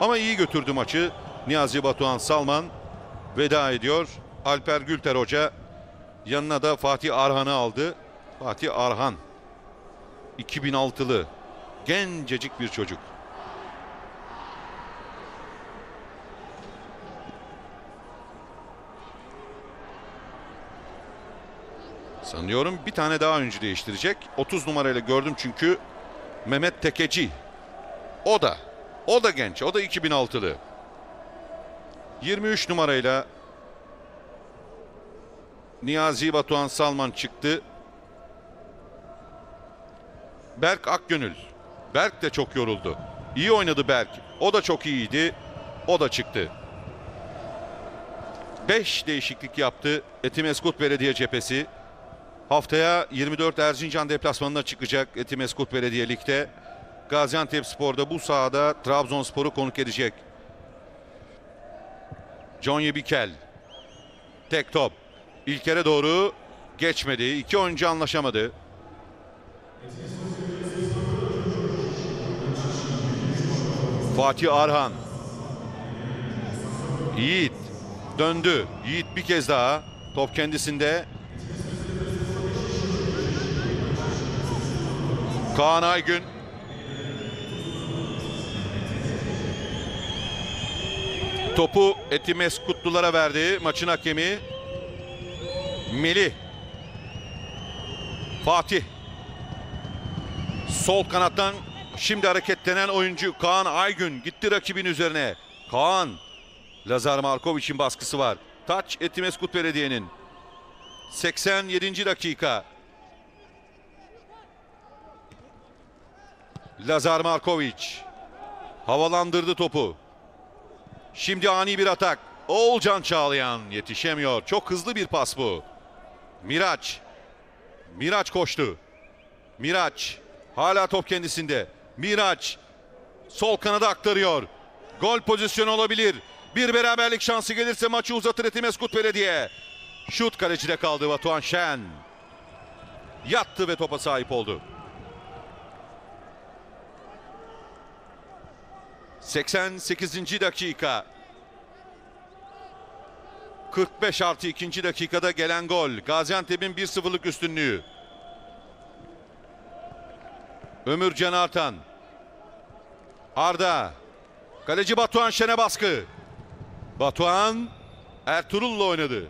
Ama iyi götürdü maçı. Niyazi Batuhan Salman veda ediyor. Alper Gülter Hoca yanına da Fatih Arhan'ı aldı. Fatih Arhan, iki bin altılı gencecik bir çocuk. Sanıyorum bir tane daha oyuncu değiştirecek. otuz numarayla gördüm çünkü Mehmet Tekeci. O da, o da genç, o da iki bin altılı. yirmi üç numarayla Niyazi Batuhan Salman çıktı. Berk Akgönül. Berk de çok yoruldu. İyi oynadı Berk. O da çok iyiydi. O da çıktı. beş değişiklik yaptı Etimesgut Belediye cephesi. Haftaya yirmi dört Erzincan deplasmanına çıkacak Etimesgut Belediye Lig'de. Gaziantepspor'da bu sahada Trabzonspor'u konuk edecek. Canio Bikel. Tek top. İlker'e doğru geçmedi. İki oyuncu anlaşamadı. Fatih Arhan. Yiğit döndü. Yiğit bir kez daha. Top kendisinde. Kaan Aygün. Topu Etimeskutlulara verdi. Maçın hakemi Melih. Fatih. Sol kanattan şimdi hareketlenen oyuncu Kaan Aygün gitti rakibin üzerine. Kaan Lazar Marković'in baskısı var. Taç Etimesgut Belediye'nin. seksen yedinci dakika. Lazar Marković havalandırdı topu. Şimdi ani bir atak. Oğulcan Çağlayan yetişemiyor. Çok hızlı bir pas bu. Miraç. Miraç koştu. Miraç. Hala top kendisinde. Miraç. Sol kanada aktarıyor. Gol pozisyonu olabilir. Bir beraberlik şansı gelirse maçı uzatır Etimesgut Belediye. Şut kalecide kaldı. Batuhan Şen yattı ve topa sahip oldu. seksen sekizinci dakika. kırk beş artı ikinci dakikada gelen gol. Gaziantep'in bir sıfırlık üstünlüğü. Ömürcan Artan. Arda. Kaleci Batuhan Şen'e baskı. Batuhan Ertuğrul'la oynadı.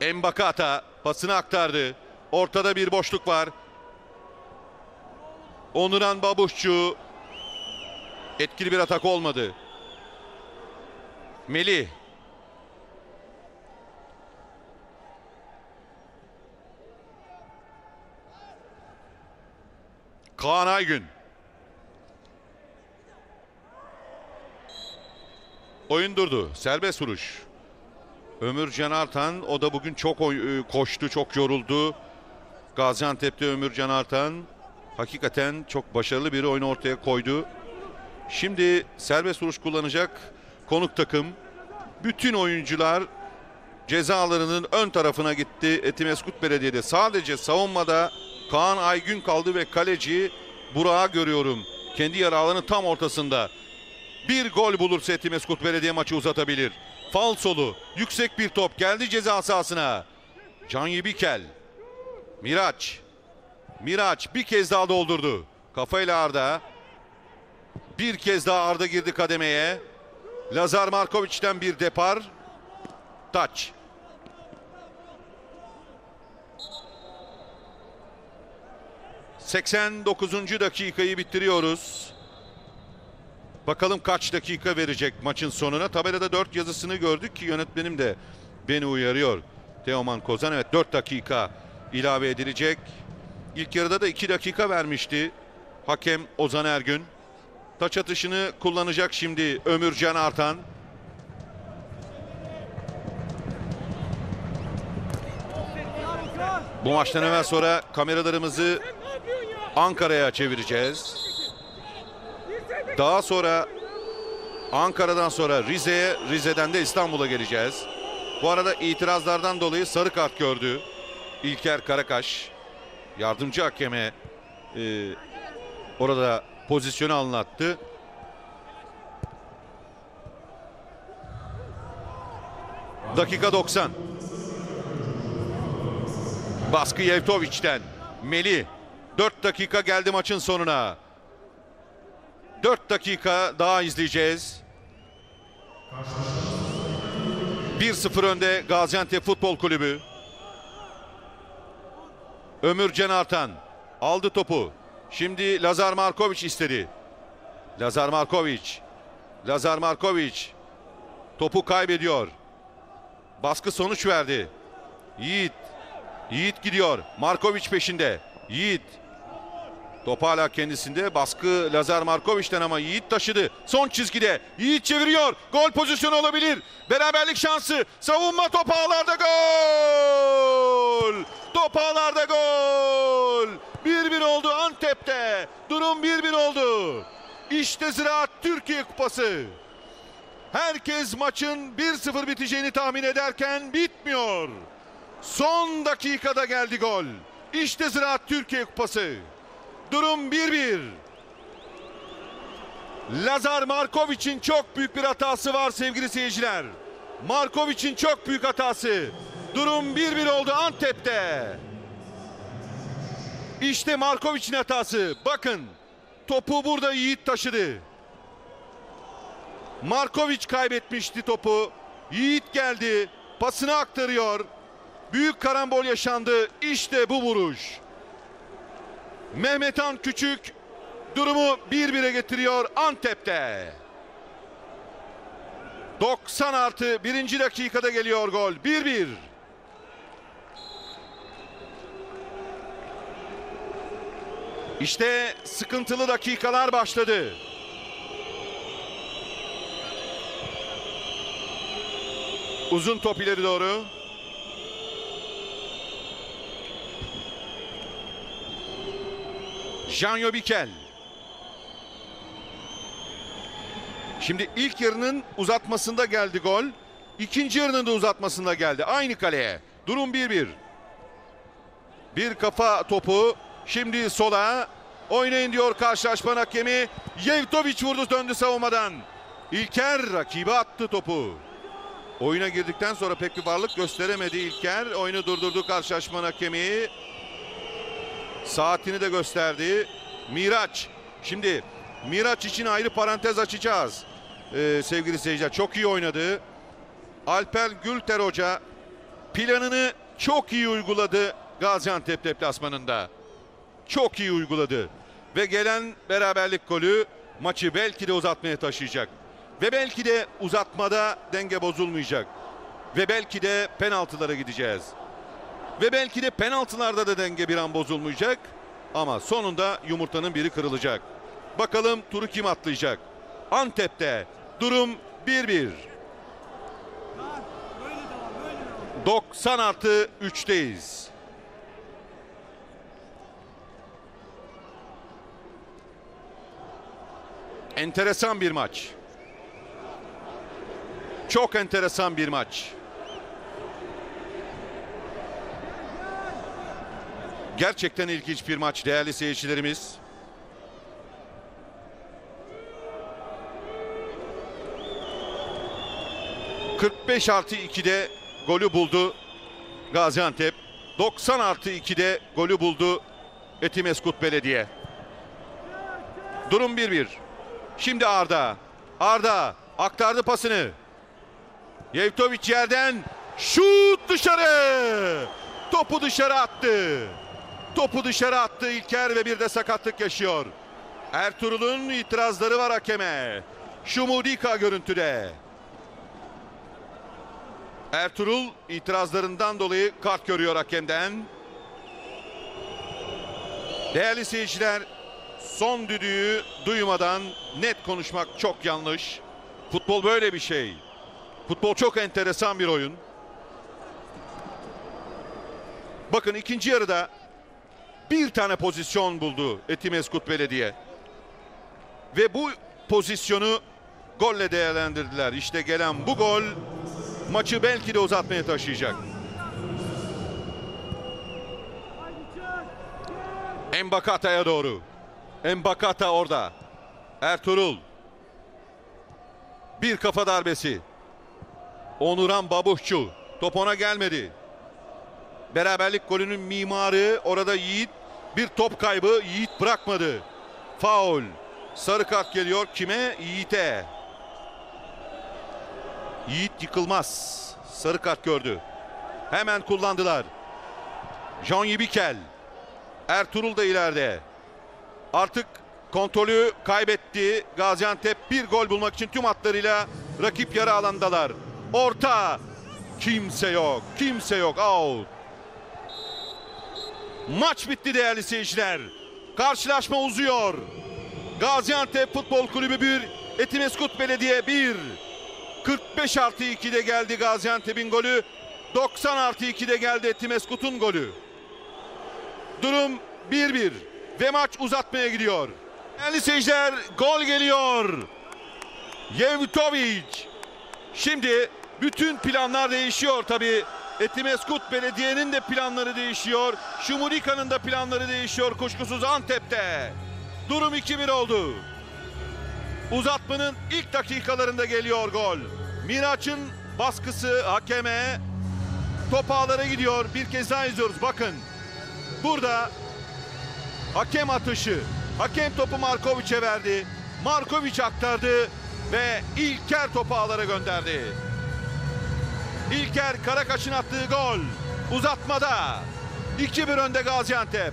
M'Bakata pasını aktardı. Ortada bir boşluk var. Onuran Babuşçu. Etkili bir atak olmadı. Melih. Kaan Aygün. Oyun durdu. Serbest vuruş. Ömürcan Artan. O da bugün çok koştu, çok yoruldu. Gaziantep'te Ömürcan Artan hakikaten çok başarılı bir oyunu ortaya koydu. Şimdi serbest vuruş kullanacak konuk takım. Bütün oyuncular cezalarının ön tarafına gitti. Etimesgut Belediye'de sadece savunmada Kaan Aygün kaldı ve kaleci Burak'ı görüyorum. Kendi yarı alanı tam ortasında. Bir gol bulursa Etimesgut Belediye maçı uzatabilir. Fal solu. Yüksek bir top geldi ceza sahasına. Canio Bikel. Miraç. Miraç bir kez daha doldurdu. Kafayla Arda. Bir kez daha Arda girdi kademeye. Lazar Marković'ten bir depar. Taç. seksen dokuzuncu dakikayı bitiriyoruz. Bakalım kaç dakika verecek maçın sonuna. Tabelada dört yazısını gördük ki yönetmenim de beni uyarıyor. Teoman Kozan, evet, dört dakika ilave edilecek. İlk yarıda da iki dakika vermişti hakem Ozan Ergün. Taç atışını kullanacak şimdi Ömürcan Artan. Bu maçtan hemen sonra kameralarımızı Ankara'ya çevireceğiz. Daha sonra Ankara'dan sonra Rize'ye, Rize'den de İstanbul'a geleceğiz. Bu arada itirazlardan dolayı sarı kart gördü İlker Karakaş. Yardımcı hakeme e, orada pozisyonu anlattı. Dakika doksan. Baskı Jevtović'ten. Melih. dört dakika geldi maçın sonuna. dört dakika daha izleyeceğiz. bir sıfır önde Gaziantep Futbol Kulübü. Ömürcan Artan aldı topu. Şimdi Lazar Marković istedi. Lazar Marković. Lazar Marković topu kaybediyor. Baskı sonuç verdi. Yiğit. Yiğit gidiyor. Marković peşinde. Yiğit. Top hala kendisinde. Baskı Lazar Marković'ten ama Yiğit taşıdı. Son çizgide. Yiğit çeviriyor. Gol pozisyonu olabilir. Beraberlik şansı. Savunma topu ağlarda gol. Top ağlarda gol. bir bir oldu Antep'te. Durum bir bir oldu. İşte Ziraat Türkiye Kupası. Herkes maçın bir sıfır biteceğini tahmin ederken bitmiyor. Son dakikada geldi gol. İşte Ziraat Türkiye Kupası. Durum bir bir. Lazar Marković'in çok büyük bir hatası var sevgili seyirciler. Marković'in çok büyük hatası. Durum bir bir oldu Antep'te. İşte Marković'in hatası. Bakın topu burada Yiğit taşıdı. Marković kaybetmişti topu. Yiğit geldi. Pasını aktarıyor. Büyük karambol yaşandı. İşte bu vuruş. Mehmet Han Küçük durumu bir bire getiriyor Antep'te. doksan artı birinci dakikada geliyor gol. bir bir. İşte sıkıntılı dakikalar başladı. Uzun top ileri doğru. Canio Bikel. Şimdi ilk yarının uzatmasında geldi gol. İkinci yarının da uzatmasında geldi. Aynı kaleye. Durum bir bir. Bir kafa topu. Şimdi sola. Oynayın diyor karşılaşma hakemi. Jevtović vurdu, döndü savunmadan. İlker rakibe attı topu. Oyuna girdikten sonra pek bir varlık gösteremedi İlker. Oyunu durdurdu karşılaşma hakemi. Saatini de gösterdi. Miraç. Şimdi Miraç için ayrı parantez açacağız. Ee, sevgili seyirciler, çok iyi oynadı. Alper Gülter Hoca planını çok iyi uyguladı Gaziantep deplasmanında. Çok iyi uyguladı. Ve gelen beraberlik golü maçı belki de uzatmaya taşıyacak. Ve belki de uzatmada denge bozulmayacak. Ve belki de penaltılara gideceğiz. Ve belki de penaltılarda da denge bir an bozulmayacak. Ama sonunda yumurtanın biri kırılacak. Bakalım turu kim atlayacak? Antep'te durum bir bir. doksan artı üçteyiz. Enteresan bir maç. Çok enteresan bir maç. Gerçekten ilginç bir maç değerli seyircilerimiz. kırk beş artı ikide golü buldu Gaziantep. doksan artı ikide golü buldu Etimesgut Belediye. Durum bir bir. Şimdi Arda. Arda aktardı pasını. Jevtović yerden şut, dışarı. Topu dışarı attı. Topu dışarı attı İlker ve bir de sakatlık yaşıyor. Ertuğrul'un itirazları var hakeme. Şumudică görüntüde. Ertuğrul itirazlarından dolayı kart görüyor hakemden. Değerli seyirciler, son düdüğü duymadan net konuşmak çok yanlış. Futbol böyle bir şey. Futbol çok enteresan bir oyun. Bakın ikinci yarıda bir tane pozisyon buldu Etimesgut Belediye. Ve bu pozisyonu golle değerlendirdiler. İşte gelen bu gol maçı belki de uzatmaya taşıyacak. M'Bakata'ya doğru. M'Bakata orada. Ertuğrul. Bir kafa darbesi. Onuran Babuşçu. Top ona gelmedi. Beraberlik golünün mimarı orada Yiğit. Bir top kaybı, Yiğit bırakmadı. Faul. Sarı kart geliyor kime? Yiğit'e. Yiğit Yıkılmaz sarı kart gördü. Hemen kullandılar. Canio Bikel. Ertuğrul da ileride. Artık kontrolü kaybetti Gaziantep. Bir gol bulmak için tüm hatlarıyla rakip yarı alandalar. Orta. Kimse yok. Kimse yok. Out. Maç bitti değerli seyirciler. Karşılaşma uzuyor. Gaziantep Futbol Kulübü bir, Etimesgut Belediye bir. kırk beş artı ikide geldi Gaziantep'in golü. doksan artı ikide geldi Etimeskut'un golü. Durum bir bir ve maç uzatmaya gidiyor. Değerli seyirciler, gol geliyor. Jevtović. Şimdi bütün planlar değişiyor tabii. Etimesgut Belediye'nin de planları değişiyor. Şumudića'nın da planları değişiyor kuşkusuz Antep'te. Durum iki bir oldu. Uzatmanın ilk dakikalarında geliyor gol. Miraç'ın baskısı hakeme. Top ağlara gidiyor. Bir kez daha izliyoruz. Bakın. Burada hakem atışı. Hakem topu Marković'e verdi. Marković aktardı ve İlker topu ağlara gönderdi. İlker Karakaş'ın attığı gol. Uzatmada iki bir önde Gaziantep.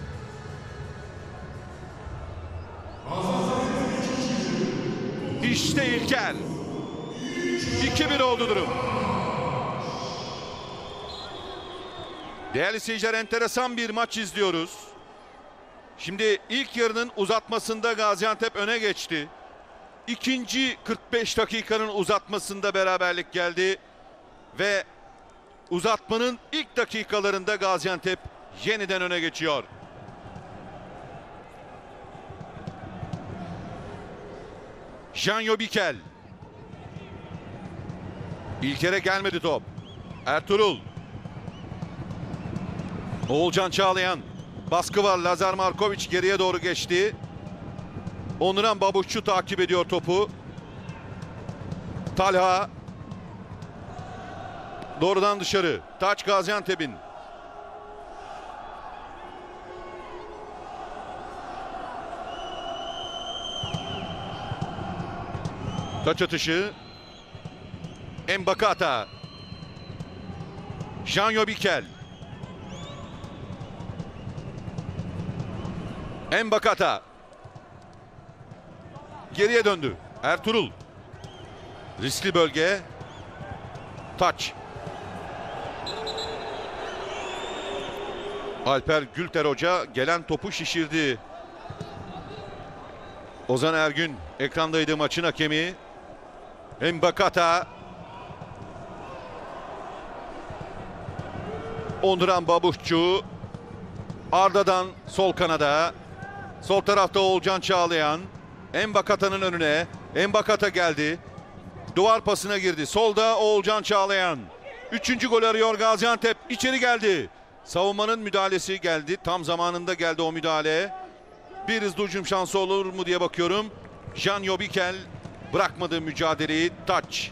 İşte İlker. iki bir oldu durum. Değerli seyirciler, enteresan bir maç izliyoruz. Şimdi ilk yarının uzatmasında Gaziantep öne geçti. İkinci kırk beş dakikanın uzatmasında beraberlik geldi. Ve uzatmanın ilk dakikalarında Gaziantep yeniden öne geçiyor. Canio Bikel. İlker'e gelmedi top. Ertuğrul. Oğulcan Çağlayan. Baskı var. Lazar Marković geriye doğru geçti. Onuran Babuşçu takip ediyor topu. Talha. Doğrudan dışarı. Taç Gaziantep'in. Taç atışı. M'Bakata. Canio Bikel. M'Bakata. Geriye döndü. Ertuğrul. Riskli bölge. Taç. Alper Gülter Hoca gelen topu şişirdi. Ozan Ergün ekrandaydı maçın hakemi. M'Bakata. Onduran Babuşçu. Arda'dan sol kanada. Sol tarafta Oğulcan Çağlayan. M'Bakata'nın önüne. M'Bakata geldi. Duvar pasına girdi. Solda Oğulcan Çağlayan. Üçüncü gol arıyor Gaziantep. İçeri geldi. Savunmanın müdahalesi geldi. Tam zamanında geldi o müdahale. Bir hızlı hücum şansı olur mu diye bakıyorum. Canio Bikel bırakmadı mücadeleyi. Taç.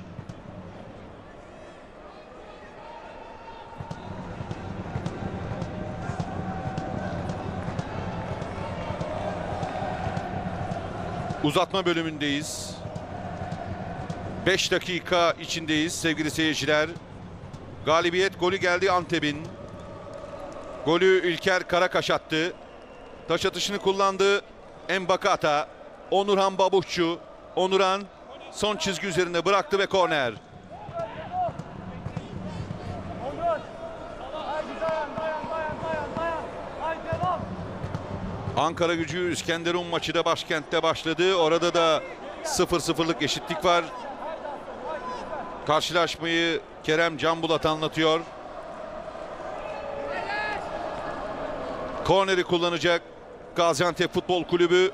Uzatma bölümündeyiz. beş dakika içindeyiz sevgili seyirciler. Galibiyet golü geldi Antep'in. Golü İlker Karakaş attı. Taş atışını kullandı. M'Bakata. Onurhan Babuşçu. Onuran son çizgi üzerinde bıraktı ve korner. Ankara Gücü İskenderun maçı da başkentte başladı. Orada da sıfır sıfırlık eşitlik var. Karşılaşmayı Kerem Canbulat anlatıyor. Korneri kullanacak Gaziantep Futbol Kulübü.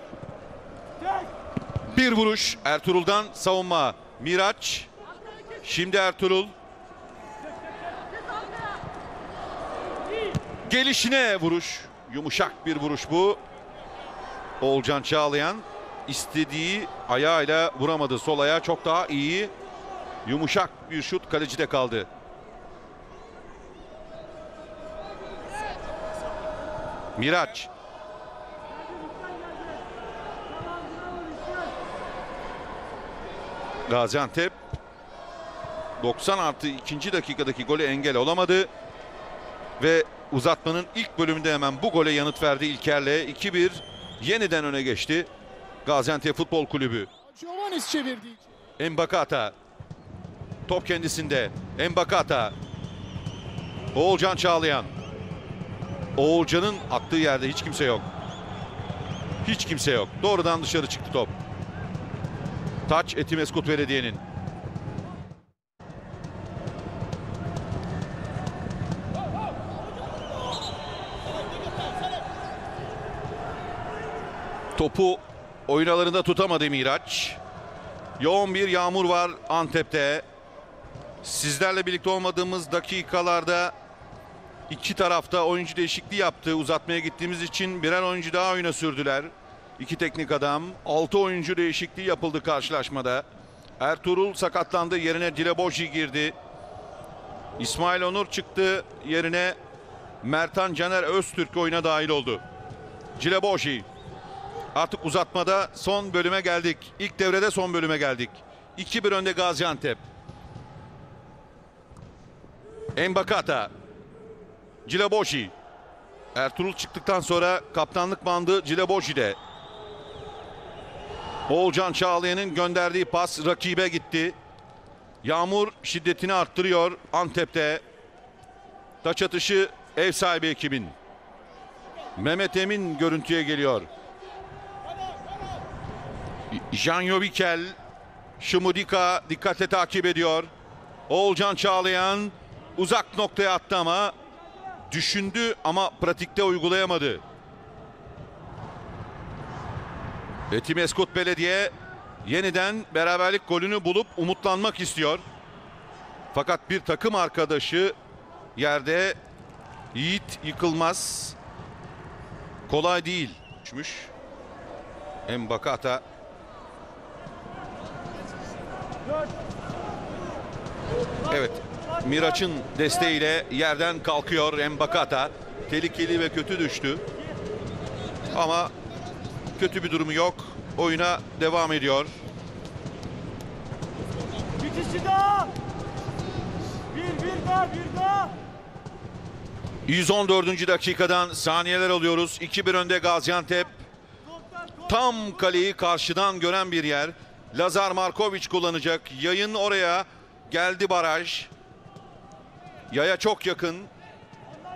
Bir vuruş Ertuğrul'dan, savunma Miraç. Şimdi Ertuğrul. Gelişine vuruş. Yumuşak bir vuruş bu. Oğulcan Çağlayan istediği ayağıyla vuramadı. Sol ayağı çok daha iyi. Yumuşak bir şut kalecide kaldı. Miraç. Gaziantep doksan artı ikinci dakikadaki golü engel olamadı. Ve uzatmanın ilk bölümünde hemen bu gole yanıt verdi İlker'le. iki bir yeniden öne geçti Gaziantep Futbol Kulübü. M'Bakata. Top kendisinde. M'Bakata. Oğulcan Çağlayan. Oğulcan'ın attığı yerde hiç kimse yok. Hiç kimse yok. Doğrudan dışarı çıktı top. Taç Etimesgut Belediye'nin. Topu oyun alanında tutamadı Miraç. Yoğun bir yağmur var Antep'te. Sizlerle birlikte olmadığımız dakikalarda iki tarafta oyuncu değişikliği yaptı. Uzatmaya gittiğimiz için birer oyuncu daha oyuna sürdüler. İki teknik adam. Altı oyuncu değişikliği yapıldı karşılaşmada. Ertuğrul sakatlandı. Yerine Dileboji girdi. İsmail Onur çıktı. Yerine Mertan Caner Öztürk oyuna dahil oldu. Dileboji. Artık uzatmada son bölüme geldik. İlk devrede son bölüme geldik. iki bir önde Gaziantep. M'Bakata. Dileboji. Ertuğrul çıktıktan sonra kaptanlık bandı Dileboji'de. Oğulcan Çağlayan'ın gönderdiği pas rakibe gitti. Yağmur şiddetini arttırıyor Antep'te. Taç atışı ev sahibi ekibin. Mehmet Emin görüntüye geliyor. Canio Bikel, Şumudică dikkatle takip ediyor. Oğulcan Çağlayan uzak noktaya attı ama düşündü ama pratikte uygulayamadı. Etimesgut Belediye yeniden beraberlik golünü bulup umutlanmak istiyor. Fakat bir takım arkadaşı yerde, Yiğit Yıkılmaz. Kolay değil. Uçmuş. M'Bakata. Evet. Miraç'ın desteğiyle yerden kalkıyor M'Bakata. Tehlikeli ve kötü düştü. Ama kötü bir durumu yok. Oyuna devam ediyor. Bir kişi daha. Bir, bir daha, bir daha. yüz on dördüncü dakikadan saniyeler alıyoruz. iki bir önde Gaziantep. Tam kaleyi karşıdan gören bir yer. Lazar Marković kullanacak. Yayın oraya geldi baraj. Yaya çok yakın.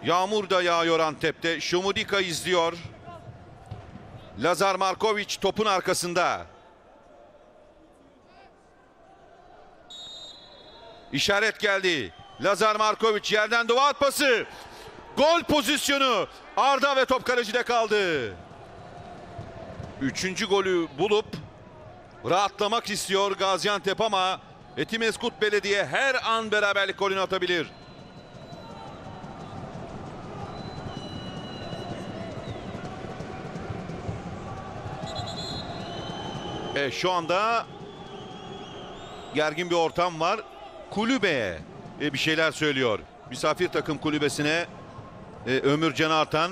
Yağmur da yağıyor Antep'te. Şumudică izliyor. Lazar Marković topun arkasında. İşaret geldi. Lazar Marković yerden duvar atması. Gol pozisyonu. Arda ve top kalecide kaldı. Üçüncü golü bulup rahatlamak istiyor Gaziantep ama Etimesgut Belediye her an beraberlik golünü atabilir. E şu anda gergin bir ortam var. Kulübeye bir şeyler söylüyor. Misafir takım kulübesine e, Ömürcan Artan.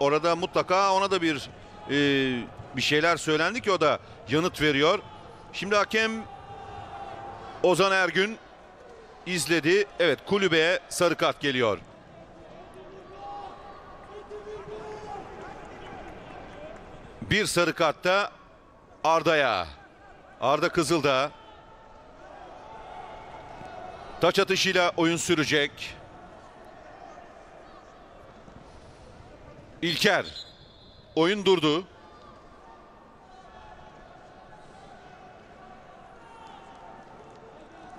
Orada mutlaka ona da bir e, bir şeyler söylendi ki o da yanıt veriyor. Şimdi hakem Ozan Ergün izledi. Evet, kulübeye sarı kart geliyor. Bir sarı kart da Arda'ya. Arda Kızıldağ. Taç atışıyla oyun sürecek. İlker. Oyun durdu.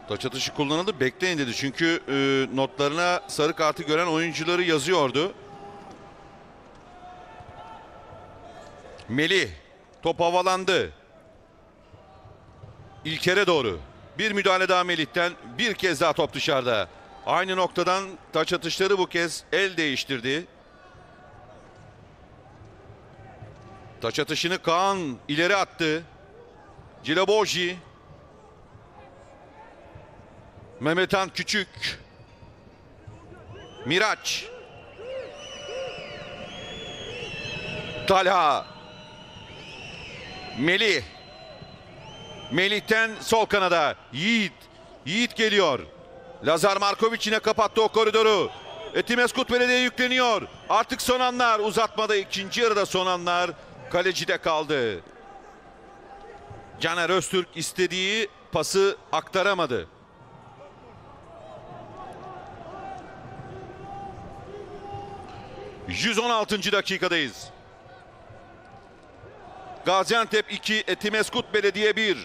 Taç atışı kullanıldı. Bekleyin dedi. Çünkü e, notlarına sarı kartı gören oyuncuları yazıyordu. Melih. Top havalandı. İlker'e doğru. Bir müdahale daha Melih'ten. Bir kez daha top dışarıda. Aynı noktadan taç atışları bu kez el değiştirdi. Taç atışını Kaan ileri attı. Cilaboji. Mehmet Han Küçük. Miraç. Talha. Melih. Melih'ten sol kanada. Yiğit. Yiğit geliyor. Lazar Marković yine kapattı o koridoru. Etimesgut Belediye yükleniyor. Artık son anlar. Uzatmada ikinci yarıda son anlar. Kalecide kaldı. Caner Öztürk istediği pası aktaramadı. yüz on altıncı dakikadayız. Gaziantep iki, Etimesgut Belediye bir.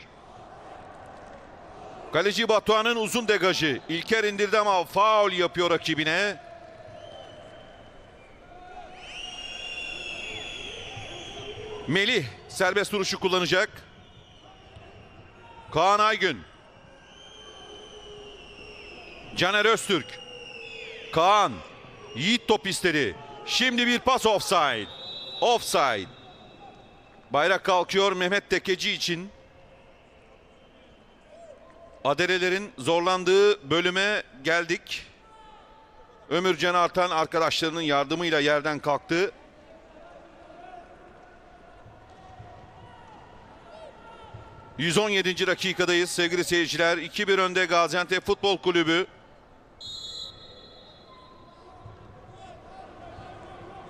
Kaleci Batuhan'ın uzun degajı. İlker indirdi ama faul yapıyor rakibine. Melih serbest duruşu kullanacak. Kaan Aygün. Caner Öztürk. Kaan. Yiğit top istedi. Şimdi bir pas offside. Offside. Bayrak kalkıyor Mehmet Tekeci için. Adelelerin zorlandığı bölüme geldik. Ömürcan Artan arkadaşlarının yardımıyla yerden kalktı. yüz on yedinci dakikadayız sevgili seyirciler. iki bir önde Gaziantep Futbol Kulübü.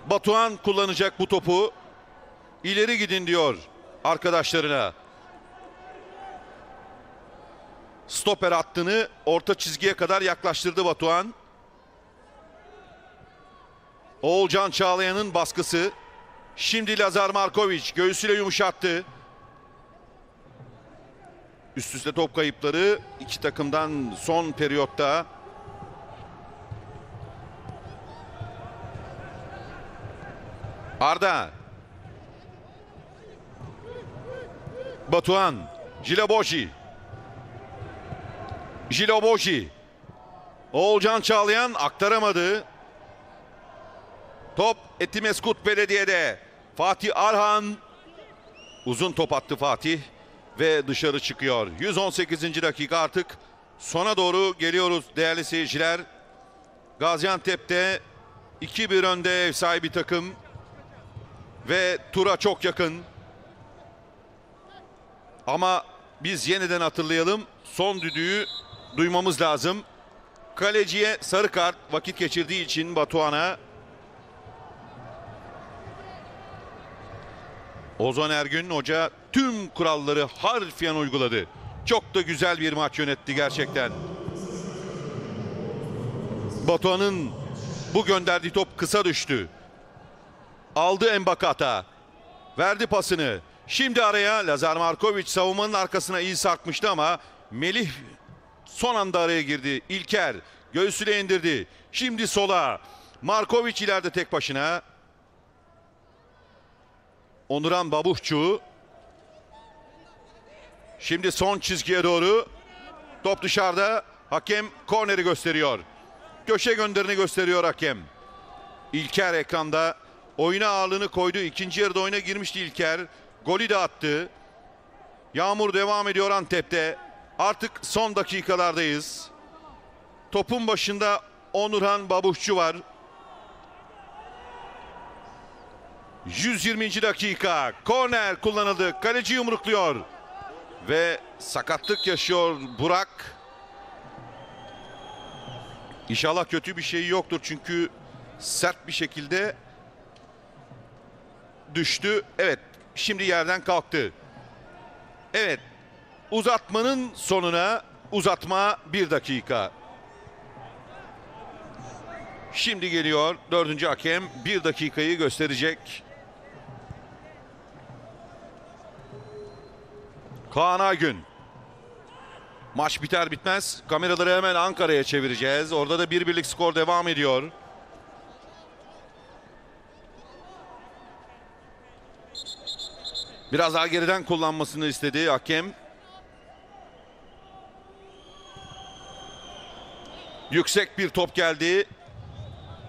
Batuhan kullanacak bu topu. İleri gidin diyor arkadaşlarına. stoper hattını orta çizgiye kadar yaklaştırdı Batuhan. Oğulcan Çağlayan'ın baskısı. Şimdi Lazar Marković göğsüyle yumuşattı. Üst üste top kayıpları iki takımdan son periyotta. Arda. Batuhan. Jiloboji. Jiloboji. Oğulcan Çağlayan aktaramadı. Top Etimesgut Belediye'de. Fatih Arhan. Uzun top attı Fatih. Ve dışarı çıkıyor. yüz on sekizinci dakika, artık sona doğru geliyoruz değerli seyirciler. Gaziantep'te iki bir önde ev sahibi takım. Ve tura çok yakın. Ama biz yeniden hatırlayalım. Son düdüğü duymamız lazım. Kaleciye sarı kart, vakit geçirdiği için Batuhan'a. Ozan Ergün Hoca tüm kuralları harfiyen uyguladı. Çok da güzel bir maç yönetti gerçekten. Batuhan'ın bu gönderdiği top kısa düştü. Aldı M'Bakata. Verdi pasını. Şimdi araya Lazar Marković, savunmanın arkasına iyi sarkmıştı ama Melih son anda araya girdi. İlker göğsüyle indirdi. Şimdi sola. Marković ileride tek başına. Onuran Babuşçu. Şimdi son çizgiye doğru. Top dışarıda. Hakem korneri gösteriyor. Köşe gönderini gösteriyor hakem. İlker ekranda. Oyuna ağırlığını koydu. İkinci yarıda oyuna girmişti İlker. Golü de attı. Yağmur devam ediyor Antep'te. Artık son dakikalardayız. Topun başında Onuran Babuşçu var. yüz yirminci dakika. Korner kullanıldı. Kaleci yumrukluyor. Ve sakatlık yaşıyor Burak. İnşallah kötü bir şey yoktur. Çünkü sert bir şekilde düştü. Evet. Şimdi yerden kalktı. Evet. Uzatmanın sonuna, uzatma bir dakika. Şimdi geliyor. Dördüncü hakem bir dakikayı gösterecek. Kaan Aygün. Maç biter bitmez kameraları hemen Ankara'ya çevireceğiz. Orada da bir birlik skor devam ediyor. Biraz daha geriden kullanmasını istedi hakem. Yüksek bir top geldi.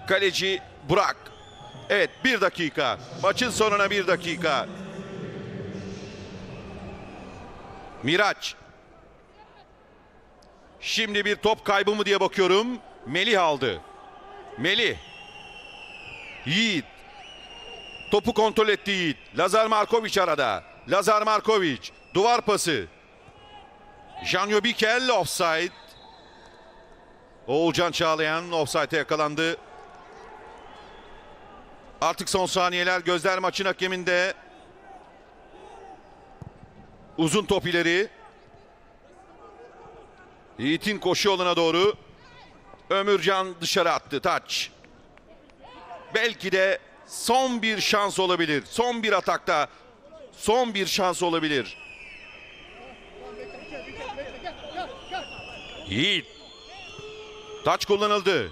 Kaleci Burak. Evet, bir dakika. Maçın sonuna bir dakika. Miraç. Şimdi bir top kaybı mı diye bakıyorum. Melih aldı. Melih. Yiğit. Topu kontrol etti Yiğit. Lazar Marković arada. Lazar Marković. Duvar pası. Canio Bikel offside. Oğulcan Çağlayan offside'e yakalandı. Artık son saniyeler, gözler maçın hakeminde. Uzun top ileri. Yiğit'in koşu yoluna doğru. Ömürcan dışarı attı. Taç. Belki de son bir şans olabilir. Son bir atakta son bir şans olabilir. Yiğit. Taç kullanıldı.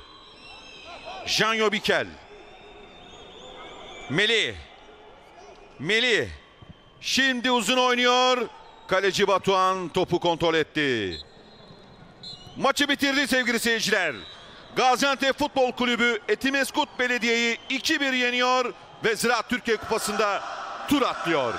Canio Bikel. Melih. Melih. Şimdi uzun oynuyor. Kaleci Batuhan topu kontrol etti. Maçı bitirdi sevgili seyirciler. Gaziantep Futbol Kulübü Etimesgut Belediye'yi iki bir yeniyor ve Ziraat Türkiye Kupası'nda tur atlıyor.